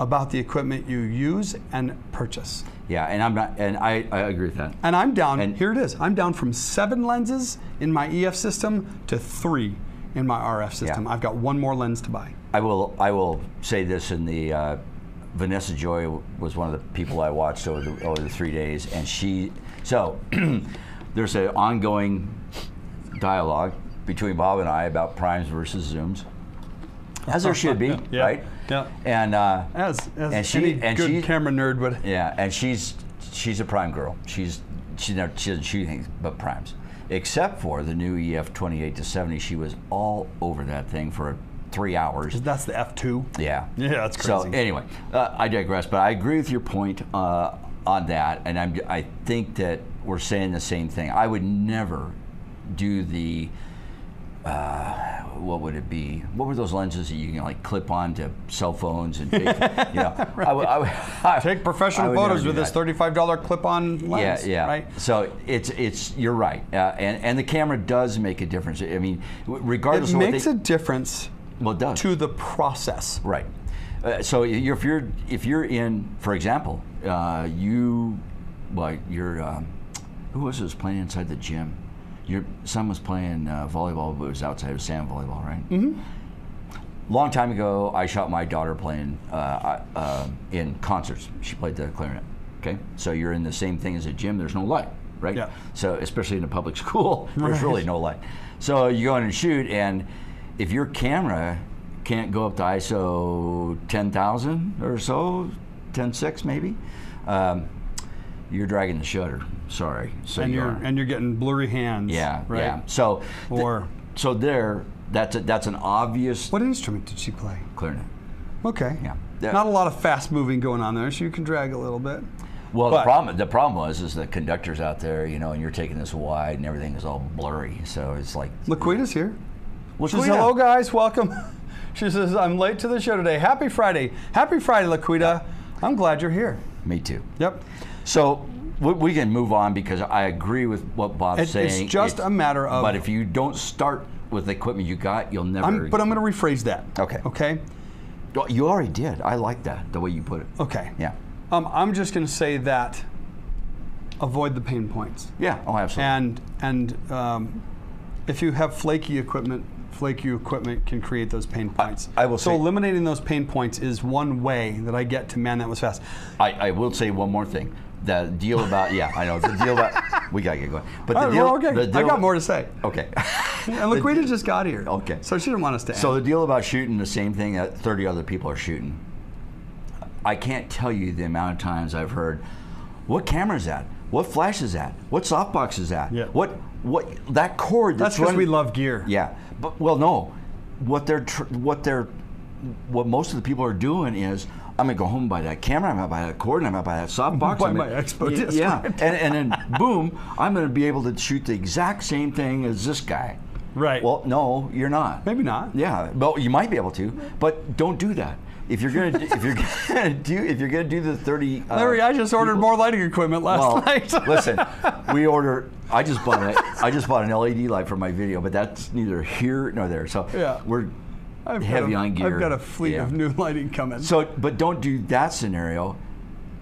about the equipment you use and purchase. Yeah, and I agree with that. And I'm down, here it is, I'm down from 7 lenses in my EF system to 3 in my RF system. Yeah. I've got one more lens to buy. I will say this in the, Vanessa Joy was one of the people I watched over the 3 days, and there's an ongoing dialogue between Bob and I about primes versus zooms. As there should be, yeah. Right? Yeah. And as any good camera nerd would. Yeah, and she's a prime girl. She doesn't shoot anything but primes, except for the new EF 28 to 70. She was all over that thing for 3 hours. That's the F2. Yeah. Yeah, that's crazy. So anyway, I digress. But I agree with your point on that, and I think that we're saying the same thing. I would never do the. What would it be? What were those lenses that you can like clip on to cell phones and take, you know? Right. Take professional photos with this $35 clip-on lens. Yeah, yeah. Right. So it's you're right, and the camera does make a difference. I mean, regardless. It makes a difference. Well, it does. To the process. Right. So if you're in, for example, who was it was playing inside the gym? Your son was playing volleyball, but it was outside of sand volleyball, right? Mm-hmm. Long time ago, I shot my daughter playing in concerts. She played the clarinet, okay? So you're in the same thing as a gym, there's no light, right? Yeah. So especially in a public school, there's really no light. So you go in and shoot, and if your camera can't go up to ISO 10,000 or so, 10.6 maybe, you're dragging the shutter. Sorry. So and you're getting blurry hands. Yeah. Right. Yeah. So that's an obvious. What instrument did she play? Clarinet. Okay. Yeah. Not a lot of fast moving going on there, so you can drag a little bit. Well, the problem is the conductor's out there, you know, and you're taking this wide, and everything is all blurry. So it's like. Laquita's here. Well, she says, "Hello, guys. Welcome." She says, "I'm late to the show today. Happy Friday. Happy Friday, Laquita. I'm glad you're here." Me too. Yep. So we can move on because I agree with what Bob's saying. It's just a matter of. But if you don't start with the equipment you got, you'll never. But I'm going to rephrase that. Okay. Okay. You already did. I like that, the way you put it. Okay. Yeah. I'm just going to say that. Avoid the pain points. Yeah. Oh, absolutely. And if you have flaky equipment can create those pain points. I will say, so eliminating those pain points is one way that I get to man that was fast. I will say one more thing. The deal about, yeah, I know, the deal about, we got to get going. But the deal, well, okay. The deal, I got more to say. Okay. And Laquita just got here. Okay. So she didn't want us to end. So the deal about shooting the same thing that 30 other people are shooting, I can't tell you the amount of times I've heard, what camera is that? What flash is that? What softbox is that? Yeah. What that cord that's because we love gear. Yeah. But, well, no. What most of the people are doing is, I'm gonna go home and buy that camera. I'm gonna buy that cord. I'm gonna buy that softbox. Buy my expo disc. Yeah, and then boom, I'm gonna be able to shoot the exact same thing as this guy. Right. Well, no, you're not. Maybe not. Yeah. Well, you might be able to, but don't do that. If you're gonna do the 30. Larry, I just ordered more lighting equipment last night. Listen, we ordered. I just bought an LED light for my video, but that's neither here nor there. So yeah. I've got a fleet of new lighting coming. So, but don't do that scenario.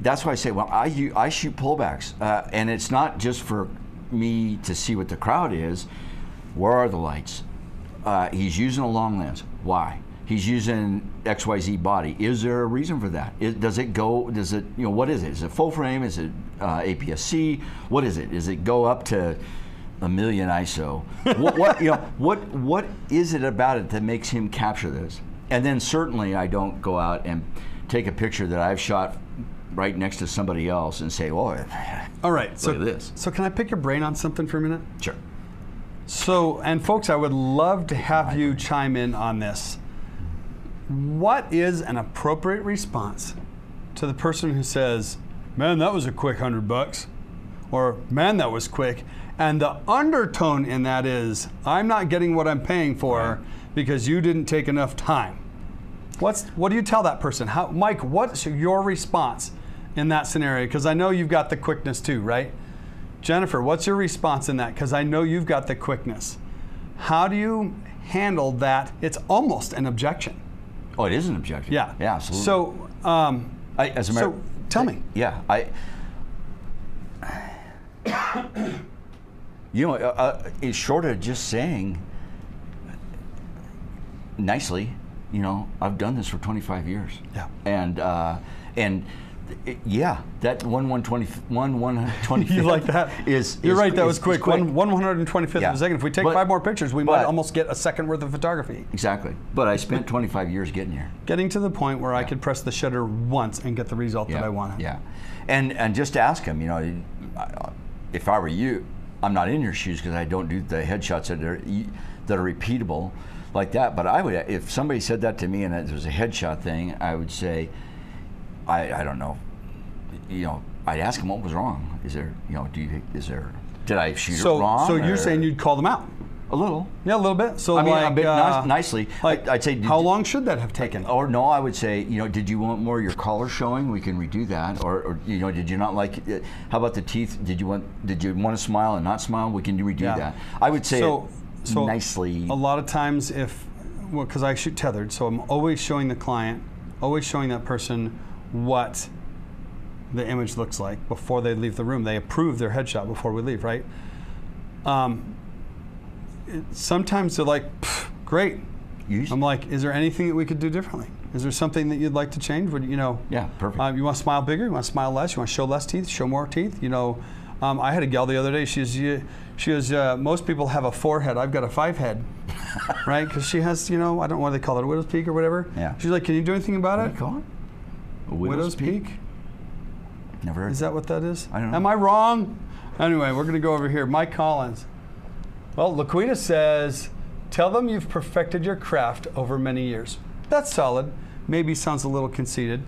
That's why I say, well, I shoot pullbacks, and it's not just for me to see what the crowd is. Where are the lights? He's using a long lens. Why? He's using XYZ body. Is there a reason for that? Does it? You know, what is it? Is it full frame? Is it APS-C? What is it? Does it go up to 1,000,000 ISO? What is it about it that makes him capture this? And then certainly I don't go out and take a picture that I've shot right next to somebody else and say, "Oh, all right, look at this." So can I pick your brain on something for a minute? Sure. So, and folks, I would love to have you chime in on this. What is an appropriate response to the person who says, "Man, that was a quick $100," or "Man, that was quick"? And the undertone in that is, I'm not getting what I'm paying for because you didn't take enough time. What do you tell that person? Mike, what's your response in that scenario? Because I know you've got the quickness too, right? Jennifer, what's your response in that? Because I know you've got the quickness. How do you handle that? It's almost an objection. Oh, it is an objection. Yeah. Yeah, absolutely. So, tell me. Yeah. You know, it's short of just saying nicely, you know, I've done this for 25 years. Yeah. And Yeah, that 1/125th. You like that? Is you're right. That was quick. Quick. 1/125th of a second. If we take five more pictures, we might almost get a second worth of photography. Exactly. But I spent 25 years getting here. Getting to the point where I could press the shutter once and get the result that I wanted. Yeah, and just ask him. You know, if I were you, I'm not in your shoes because I don't do the headshots that are repeatable like that. But I would, if somebody said that to me and it was a headshot thing, I would say, I don't know. You know, I'd ask them what was wrong. Is there, you know, did I shoot it wrong? So you're saying you'd call them out? A little. Yeah, a little bit. So I mean, like, a bit nicely. Like, I'd say, how long should that have taken? Or no, I would say, you know, did you want more of your collar showing? We can redo that. Or you know, did you not like it? How about the teeth? Did you want to smile and not smile? We can redo that. I would say so nicely. A lot of times, because I shoot tethered, so I'm always showing the client, always showing that person what the image looks like before they leave the room. They approve their headshot before we leave, right? Sometimes they're like, great. I'm like, is there anything that we could do differently? Is there something that you'd like to change? Would, you know, yeah, perfect. You want to smile bigger? You want to smile less? You want to show less teeth? Show more teeth? You know, I had a gal the other day. She was, most people have a 4 head. I've got a 5 head, right? Because she has, you know, I don't know what they call it, a widow's peak or whatever. Yeah. She's like, can you do anything about it? What do you call it? A widow's peak? Never heard. Is that what that is? I don't know. Am I wrong? Anyway, we're going to go over here. Mike Collins. Well, Laquita says, tell them you've perfected your craft over many years. That's solid. Maybe sounds a little conceited.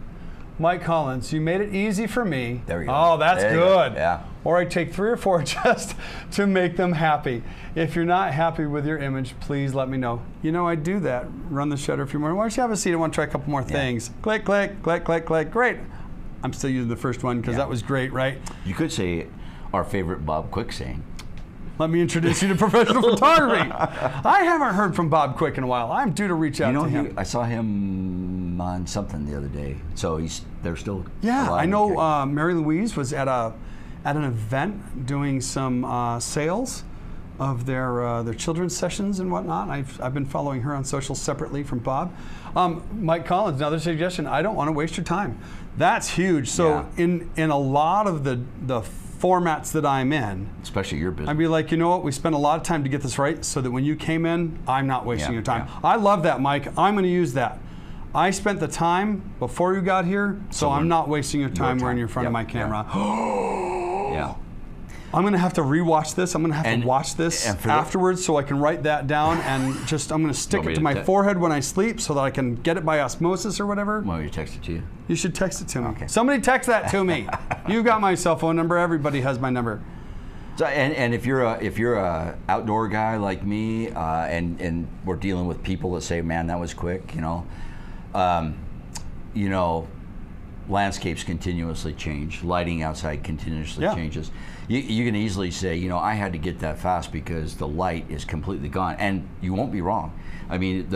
Mike Collins, you made it easy for me. There we go. Oh, that's good. Yeah. Or I take 3 or 4 just to make them happy. If you're not happy with your image, please let me know. You know, I do that. Run the shutter a few more. Why don't you have a seat? I want to try a couple more things. Click, click, click, click, click. Great. I'm still using the first one because that was great, right? You could say our favorite Bob Quick saying. Let me introduce you to professional photography. I haven't heard from Bob Quick in a while. I'm due to reach out to him. I saw him on something the other day. So they're still alive. I know Mary Louise was at an event doing some sales of their children's sessions and whatnot. I've been following her on social separately from Bob. Mike Collins, another suggestion. I don't want to waste your time. That's huge. So in a lot of the formats that I'm in, especially your business, I'd be like, you know what? We spent a lot of time to get this right, so that when you came in, I'm not wasting your time. I love that, Mike. I'm going to use that. I spent the time before you got here, so I'm not wasting your time when you're in front of my camera. Yeah. I'm going to have to rewatch this. I'm going to have to watch this afterwards so I can write that down and just, I'm going to stick it to my forehead when I sleep so that I can get it by osmosis or whatever. Why don't you text it to you? You should text it to me. Okay. Somebody text that to me. You've got my cell phone number. Everybody has my number. So, and if you're a outdoor guy like me and we're dealing with people that say, man, that was quick, you know, landscapes continuously change. Lighting outside continuously changes. You can easily say, you know, I had to get that fast because the light is completely gone, and you won't be wrong. I mean,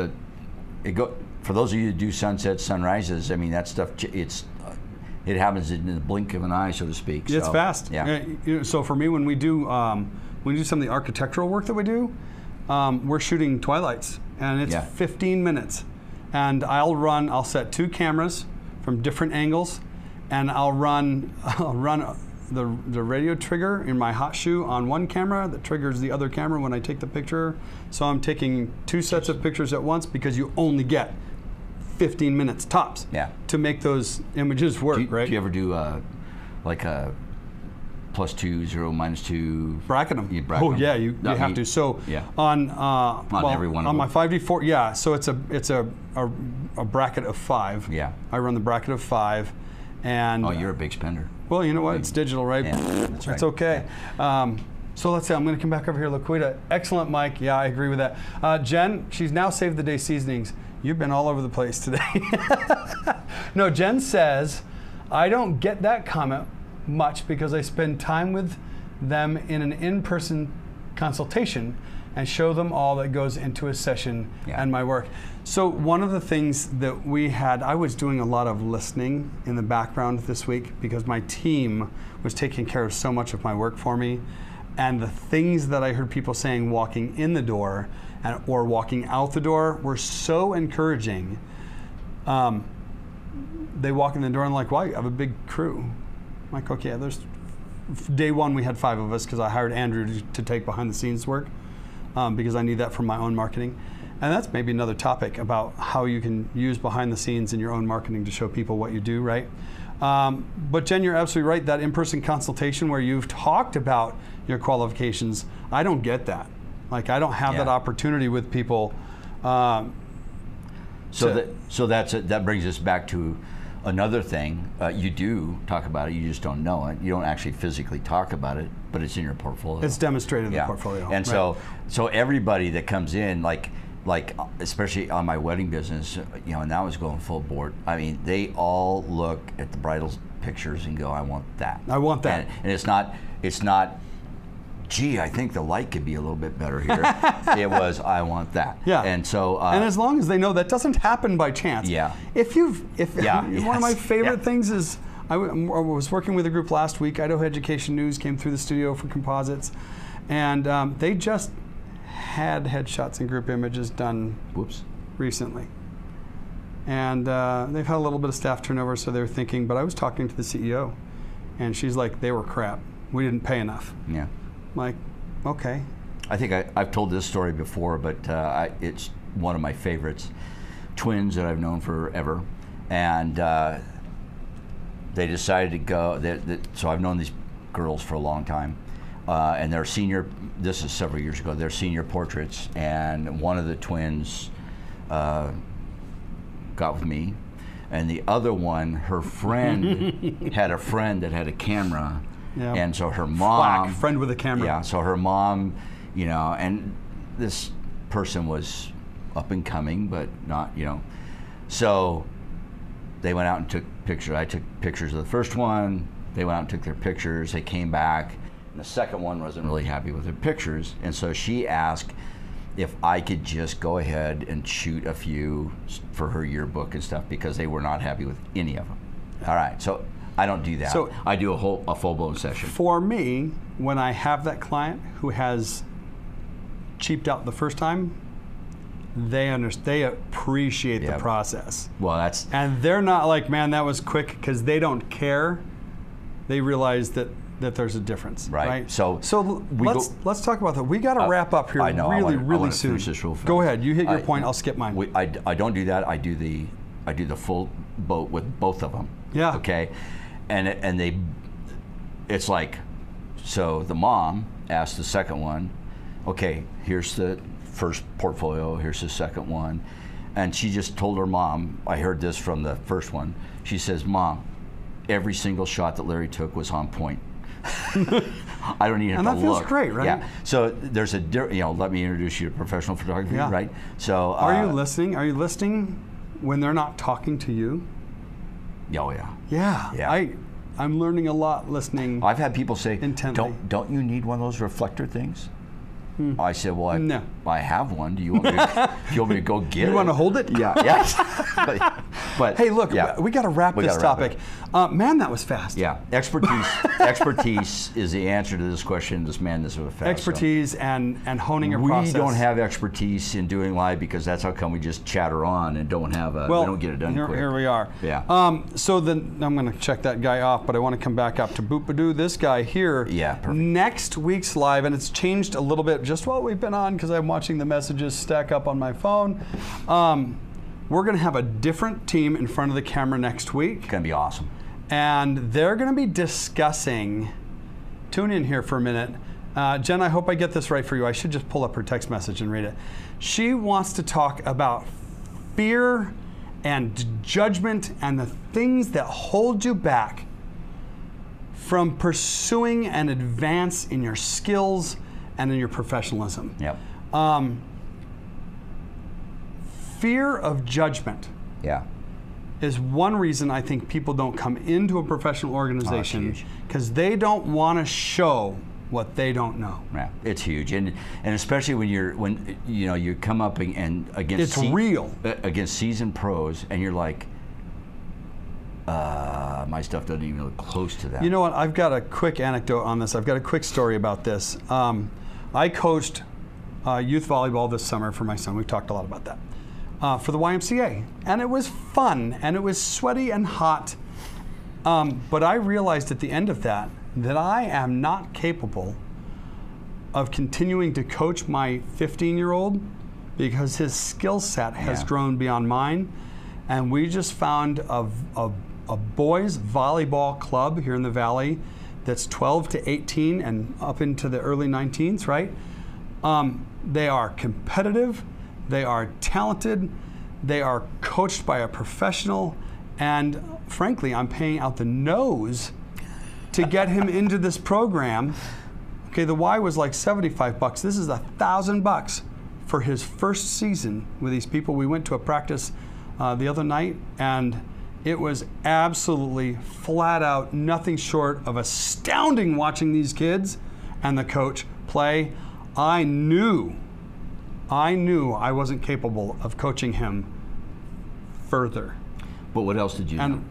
for those of you that do sunsets, sunrises, I mean that stuff. It happens in the blink of an eye, so to speak. It's fast. Yeah. So for me, when we do some of the architectural work that we do, we're shooting twilights, and it's 15 minutes, and I'll set 2 cameras from different angles, and I'll run the radio trigger in my hot shoe on one camera that triggers the other camera when I take the picture. So I'm taking 2 sets of pictures at once because you only get 15 minutes tops to make those images work, right? Do you ever do like a +2, 0, -2? Bracket them. You bracket them. Yeah, you have to. So on my 5D4, so it's a bracket of 5. Yeah. I run the bracket of 5. And, oh, you're a big spender. Well, you know what? It's digital, right? Yeah, that's right. It's okay. Yeah. So let's see. I'm going to come back over here, Laquita. Excellent, Mike. Yeah, I agree with that. Jen, she's now saved the day seasonings. You've been all over the place today. No, Jen says, I don't get that comment much because I spend time with them in an in-person consultation and show them all that goes into a session and my work. So one of the things that we had, I was doing a lot of listening in the background this week because my team was taking care of so much of my work for me. And the things that I heard people saying walking in the door or walking out the door were so encouraging. they walk in the door and like, why? I have a big crew. I'm like, okay, yeah, there's, day one we had 5 of us because I hired Andrew to take behind the scenes work because I need that for my own marketing. And that's maybe another topic about how you can use behind the scenes in your own marketing to show people what you do, right? But Jen, you're absolutely right. That in-person consultation where you've talked about your qualifications, I don't get that. Like, I don't have that opportunity with people. So that brings us back to another thing. You do talk about it, you just don't know it. You don't actually physically talk about it, but it's in your portfolio. It's demonstrated in the portfolio. And so everybody that comes in, like especially on my wedding business, you know, and that was going full board. I mean, they all look at the bridal pictures and go, I want that. I want that. And it's not, gee, I think the light could be a little bit better here. It was, I want that. Yeah. And so. And as long as they know that doesn't happen by chance. Yeah. One of my favorite things is, I was working with a group last week, Idaho Education News came through the studio for composites, and they just had headshots and group images done recently. And they've had a little bit of staff turnover, so they were thinking, but I was talking to the CEO, and she's like, they were crap. We didn't pay enough. Yeah. Like, okay. I think I've told this story before, but it's one of my favorites. Twins that I've known forever, and they decided to go. So I've known these girls for a long time, and their senior. This is several years ago. Their senior portraits, and one of the twins got with me, and the other one, her friend had a friend that had a camera. Yeah. And so her mom, friend with a camera. Yeah. So her mom, you know, and this person was up and coming, but not, you know. So they went out and took pictures. I took pictures of the first one. They went out and took their pictures. They came back, and the second one wasn't really happy with her pictures, and so she asked if I could just go ahead and shoot a few for her yearbook and stuff because they were not happy with any of them. All right. So. I don't do that. So I do a full-blown session. For me, when I have that client who has cheaped out the first time, they appreciate the process. Well, that's and they're not like, man, that was quick, because they don't care. They realize that there's a difference, right? So let's talk about that. We got to wrap up here. I know, really soon. Go ahead. You hit your point. I'll skip mine. I don't do that. I do the full boat with both of them. Yeah. Okay. And they, it's like, so the mom asked the second one, okay, here's the first portfolio, here's the second one. And she just told her mom, I heard this from the first one, she says, Mom, every single shot that Larry took was on point. I don't even have to look. And that feels great, right? Yeah. So there's a, you know, let me introduce you to professional photography, right? So. Are you listening? Are you listening when they're not talking to you? Oh yeah. Yeah. I'm learning a lot listening. I've had people say, intently. Don't you need one of those reflector things? I said, well, I have one. Do you want me to, go get it? You want to hold it? Yeah. But hey, look, we got to wrap this topic. Man, that was fast. Yeah. Expertise is the answer to this question. This was fast. Expertise and honing a process. We don't have expertise in doing live because that's how come we just chatter on and don't have a. Well, we don't get it done quick. Here we are. Yeah. So then I'm going to check that guy off, but I want to come back up to Boop-a-doo, this guy here. Yeah. Perfect. Next week's live, and it's changed a little bit. Just while we've been on, because I'm watching the messages stack up on my phone. We're going to have a different team in front of the camera next week. It's going to be awesome. And they're going to be discussing, tune in here for a minute. Jen, I hope I get this right for you. I should just pull up her text message and read it. She wants to talk about fear and judgment and the things that hold you back from pursuing an advance in your skills and in your professionalism. Yep. Fear of judgment is one reason I think people don't come into a professional organization because they don't want to show what they don't know. Yeah, it's huge, and especially when you come up and against against seasoned pros, and you're like, my stuff doesn't even look close to that. You know what? I've got a quick anecdote on this. I've got a quick story about this. I coached youth volleyball this summer for my son. We've talked a lot about that. for the YMCA. And it was fun, and it was sweaty and hot. But I realized at the end of that, that I am not capable of continuing to coach my 15-year-old because his skill set has grown beyond mine. And we just found a boys volleyball club here in the Valley that's 12 to 18 and up into the early 19s, right? They are competitive, they are talented, they are coached by a professional, and frankly, I'm paying out the nose to get him into this program. Okay, the Y was like 75 bucks. This is $1,000 for his first season with these people. We went to a practice the other night, and it was absolutely flat out nothing short of astounding watching these kids and the coach play. I knew I wasn't capable of coaching him further. But what else did you know?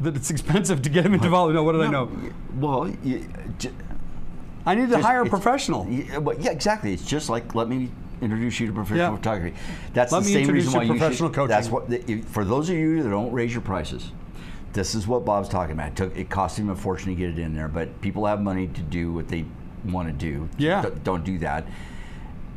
That it's expensive to get him into volleyball. No, what did I know? Well, I needed to hire a professional. Yeah, exactly. It's just like, let me introduce you to professional photography. That's the same reason why you professional coaching. That's what, for those of you that don't raise your prices, this is what Bob's talking about. It cost him a fortune to get it in there, but people have money to do what they want to do. Yeah. Don't do that.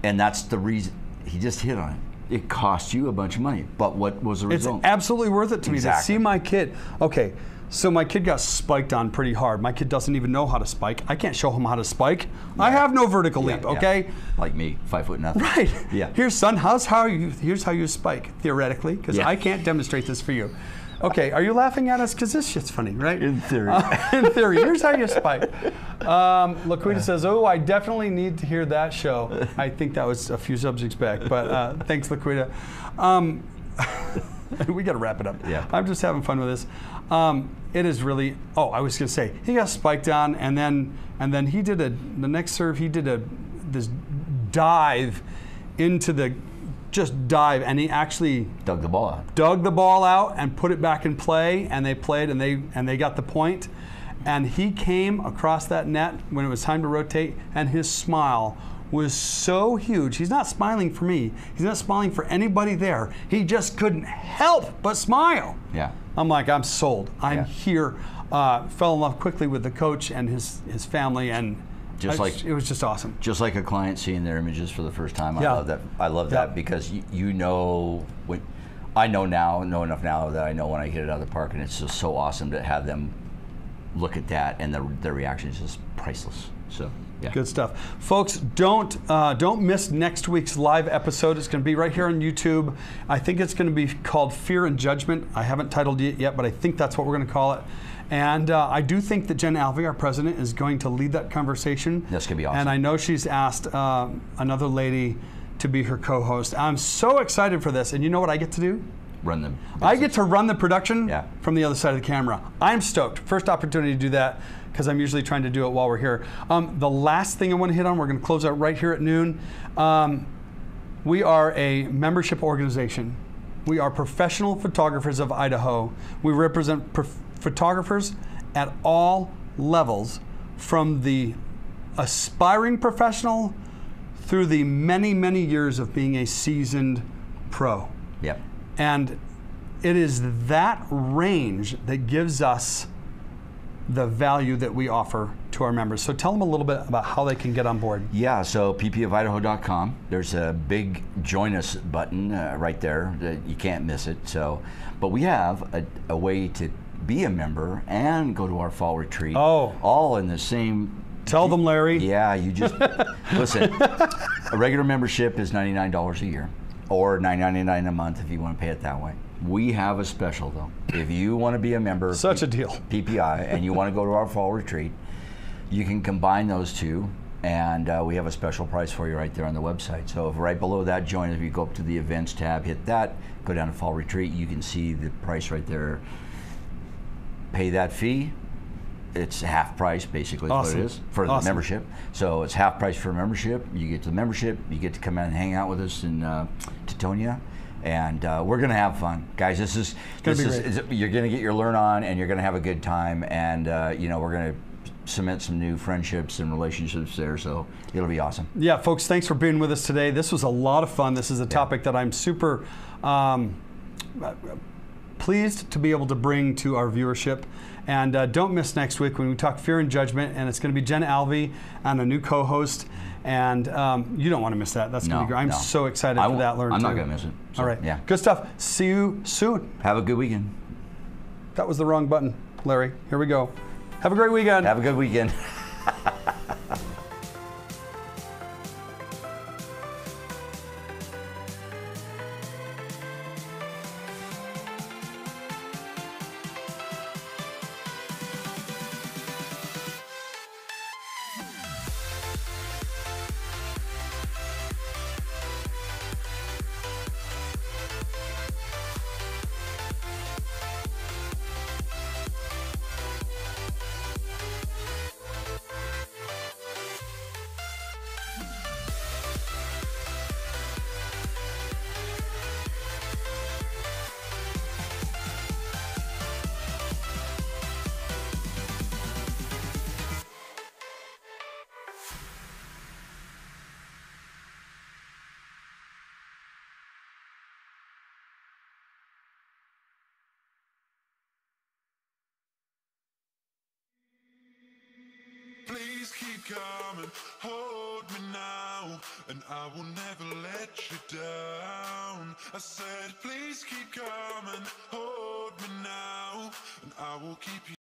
And that's the reason. He just hit on it. It cost you a bunch of money, but what was the result? It's absolutely worth it to me to see my kid. Okay, so my kid got spiked on pretty hard. My kid doesn't even know how to spike. I can't show him how to spike. Yeah. I have no vertical leap, okay? Yeah. Like me, 5'0". Right. Yeah. Here's son, here's how you spike, theoretically, because I can't demonstrate this for you. Okay, are you laughing at us? Because this shit's funny, right? In theory. In theory, here's how you spike. Laquita says, oh, I definitely need to hear that show. I think that was a few subjects back, but thanks, Laquita. We got to wrap it up. Yeah. I'm just having fun with this. It is really, oh, I was going to say, he got spiked on, and then he did the next serve, he did this dive into the, just dive, and he actually dug the ball out and put it back in play, and they played, and they got the point, and he came across that net when it was time to rotate, and his smile was so huge. He's not smiling for me, he's not smiling for anybody there, he just couldn't help but smile. Yeah, I'm like, I'm sold, I'm here. Fell in love quickly with the coach and his family, and it was just awesome. Just like a client seeing their images for the first time. I love that. I love that, because you know when I know enough now that I know when I hit it out of the park, and it's just so awesome to have them look at that, and their reaction is just priceless. So good stuff, folks. Don't miss next week's live episode. It's going to be right here on YouTube. I think it's going to be called Fear and Judgment. I haven't titled it yet, but I think that's what we're going to call it. And I do think that Jen Alvey, our president, is going to lead that conversation. That's going to be awesome. And I know she's asked another lady to be her co-host. I'm so excited for this. And you know what I get to do? Run them. I get to run the production from the other side of the camera. I'm stoked. First opportunity to do that, because I'm usually trying to do it while we're here. The last thing I want to hit on, we're going to close out right here at noon. We are a membership organization. We are Professional Photographers of Idaho. We represent photographers at all levels, from the aspiring professional through the many, many years of being a seasoned pro. Yep. And it is that range that gives us the value that we offer to our members. So tell them a little bit about how they can get on board. Yeah, so ppofidaho.com. There's a big join us button right there. You can't miss it. So, but we have a way to be a member and go to our fall retreat. Oh. All in the same. Tell them, Larry. Yeah, you just, listen, a regular membership is $99 a year, or $9.99 a month if you want to pay it that way. We have a special though. If you want to be a member, such a deal, PPI, and you want to go to our fall retreat, you can combine those two, and we have a special price for you right there on the website. So if right below that join, if you go up to the events tab, hit that, go down to fall retreat, you can see the price right there. Pay that fee. It's half price, basically, is what it is for the membership. So it's half price for membership. You get to the membership, you get to come out and hang out with us in Tetonia, and we're going to have fun, guys. This is you're going to get your learn on, and you're going to have a good time, and you know, we're going to cement some new friendships and relationships there, so it'll be awesome. Yeah, folks, thanks for being with us today. This was a lot of fun. This is a topic that I'm super pleased to be able to bring to our viewership. And don't miss next week when we talk Fear and Judgment, and it's going to be Jen Alvey and a new co-host. And you don't want to miss that. That's going to be great. I'm so excited for that. I'm not going to miss it. So, all right. Yeah. Good stuff. See you soon. Have a good weekend. That was the wrong button, Larry. Here we go. Have a great weekend. Have a good weekend. Hold me now, and I will never let you down. I said, please keep coming, hold me now, and I will keep you.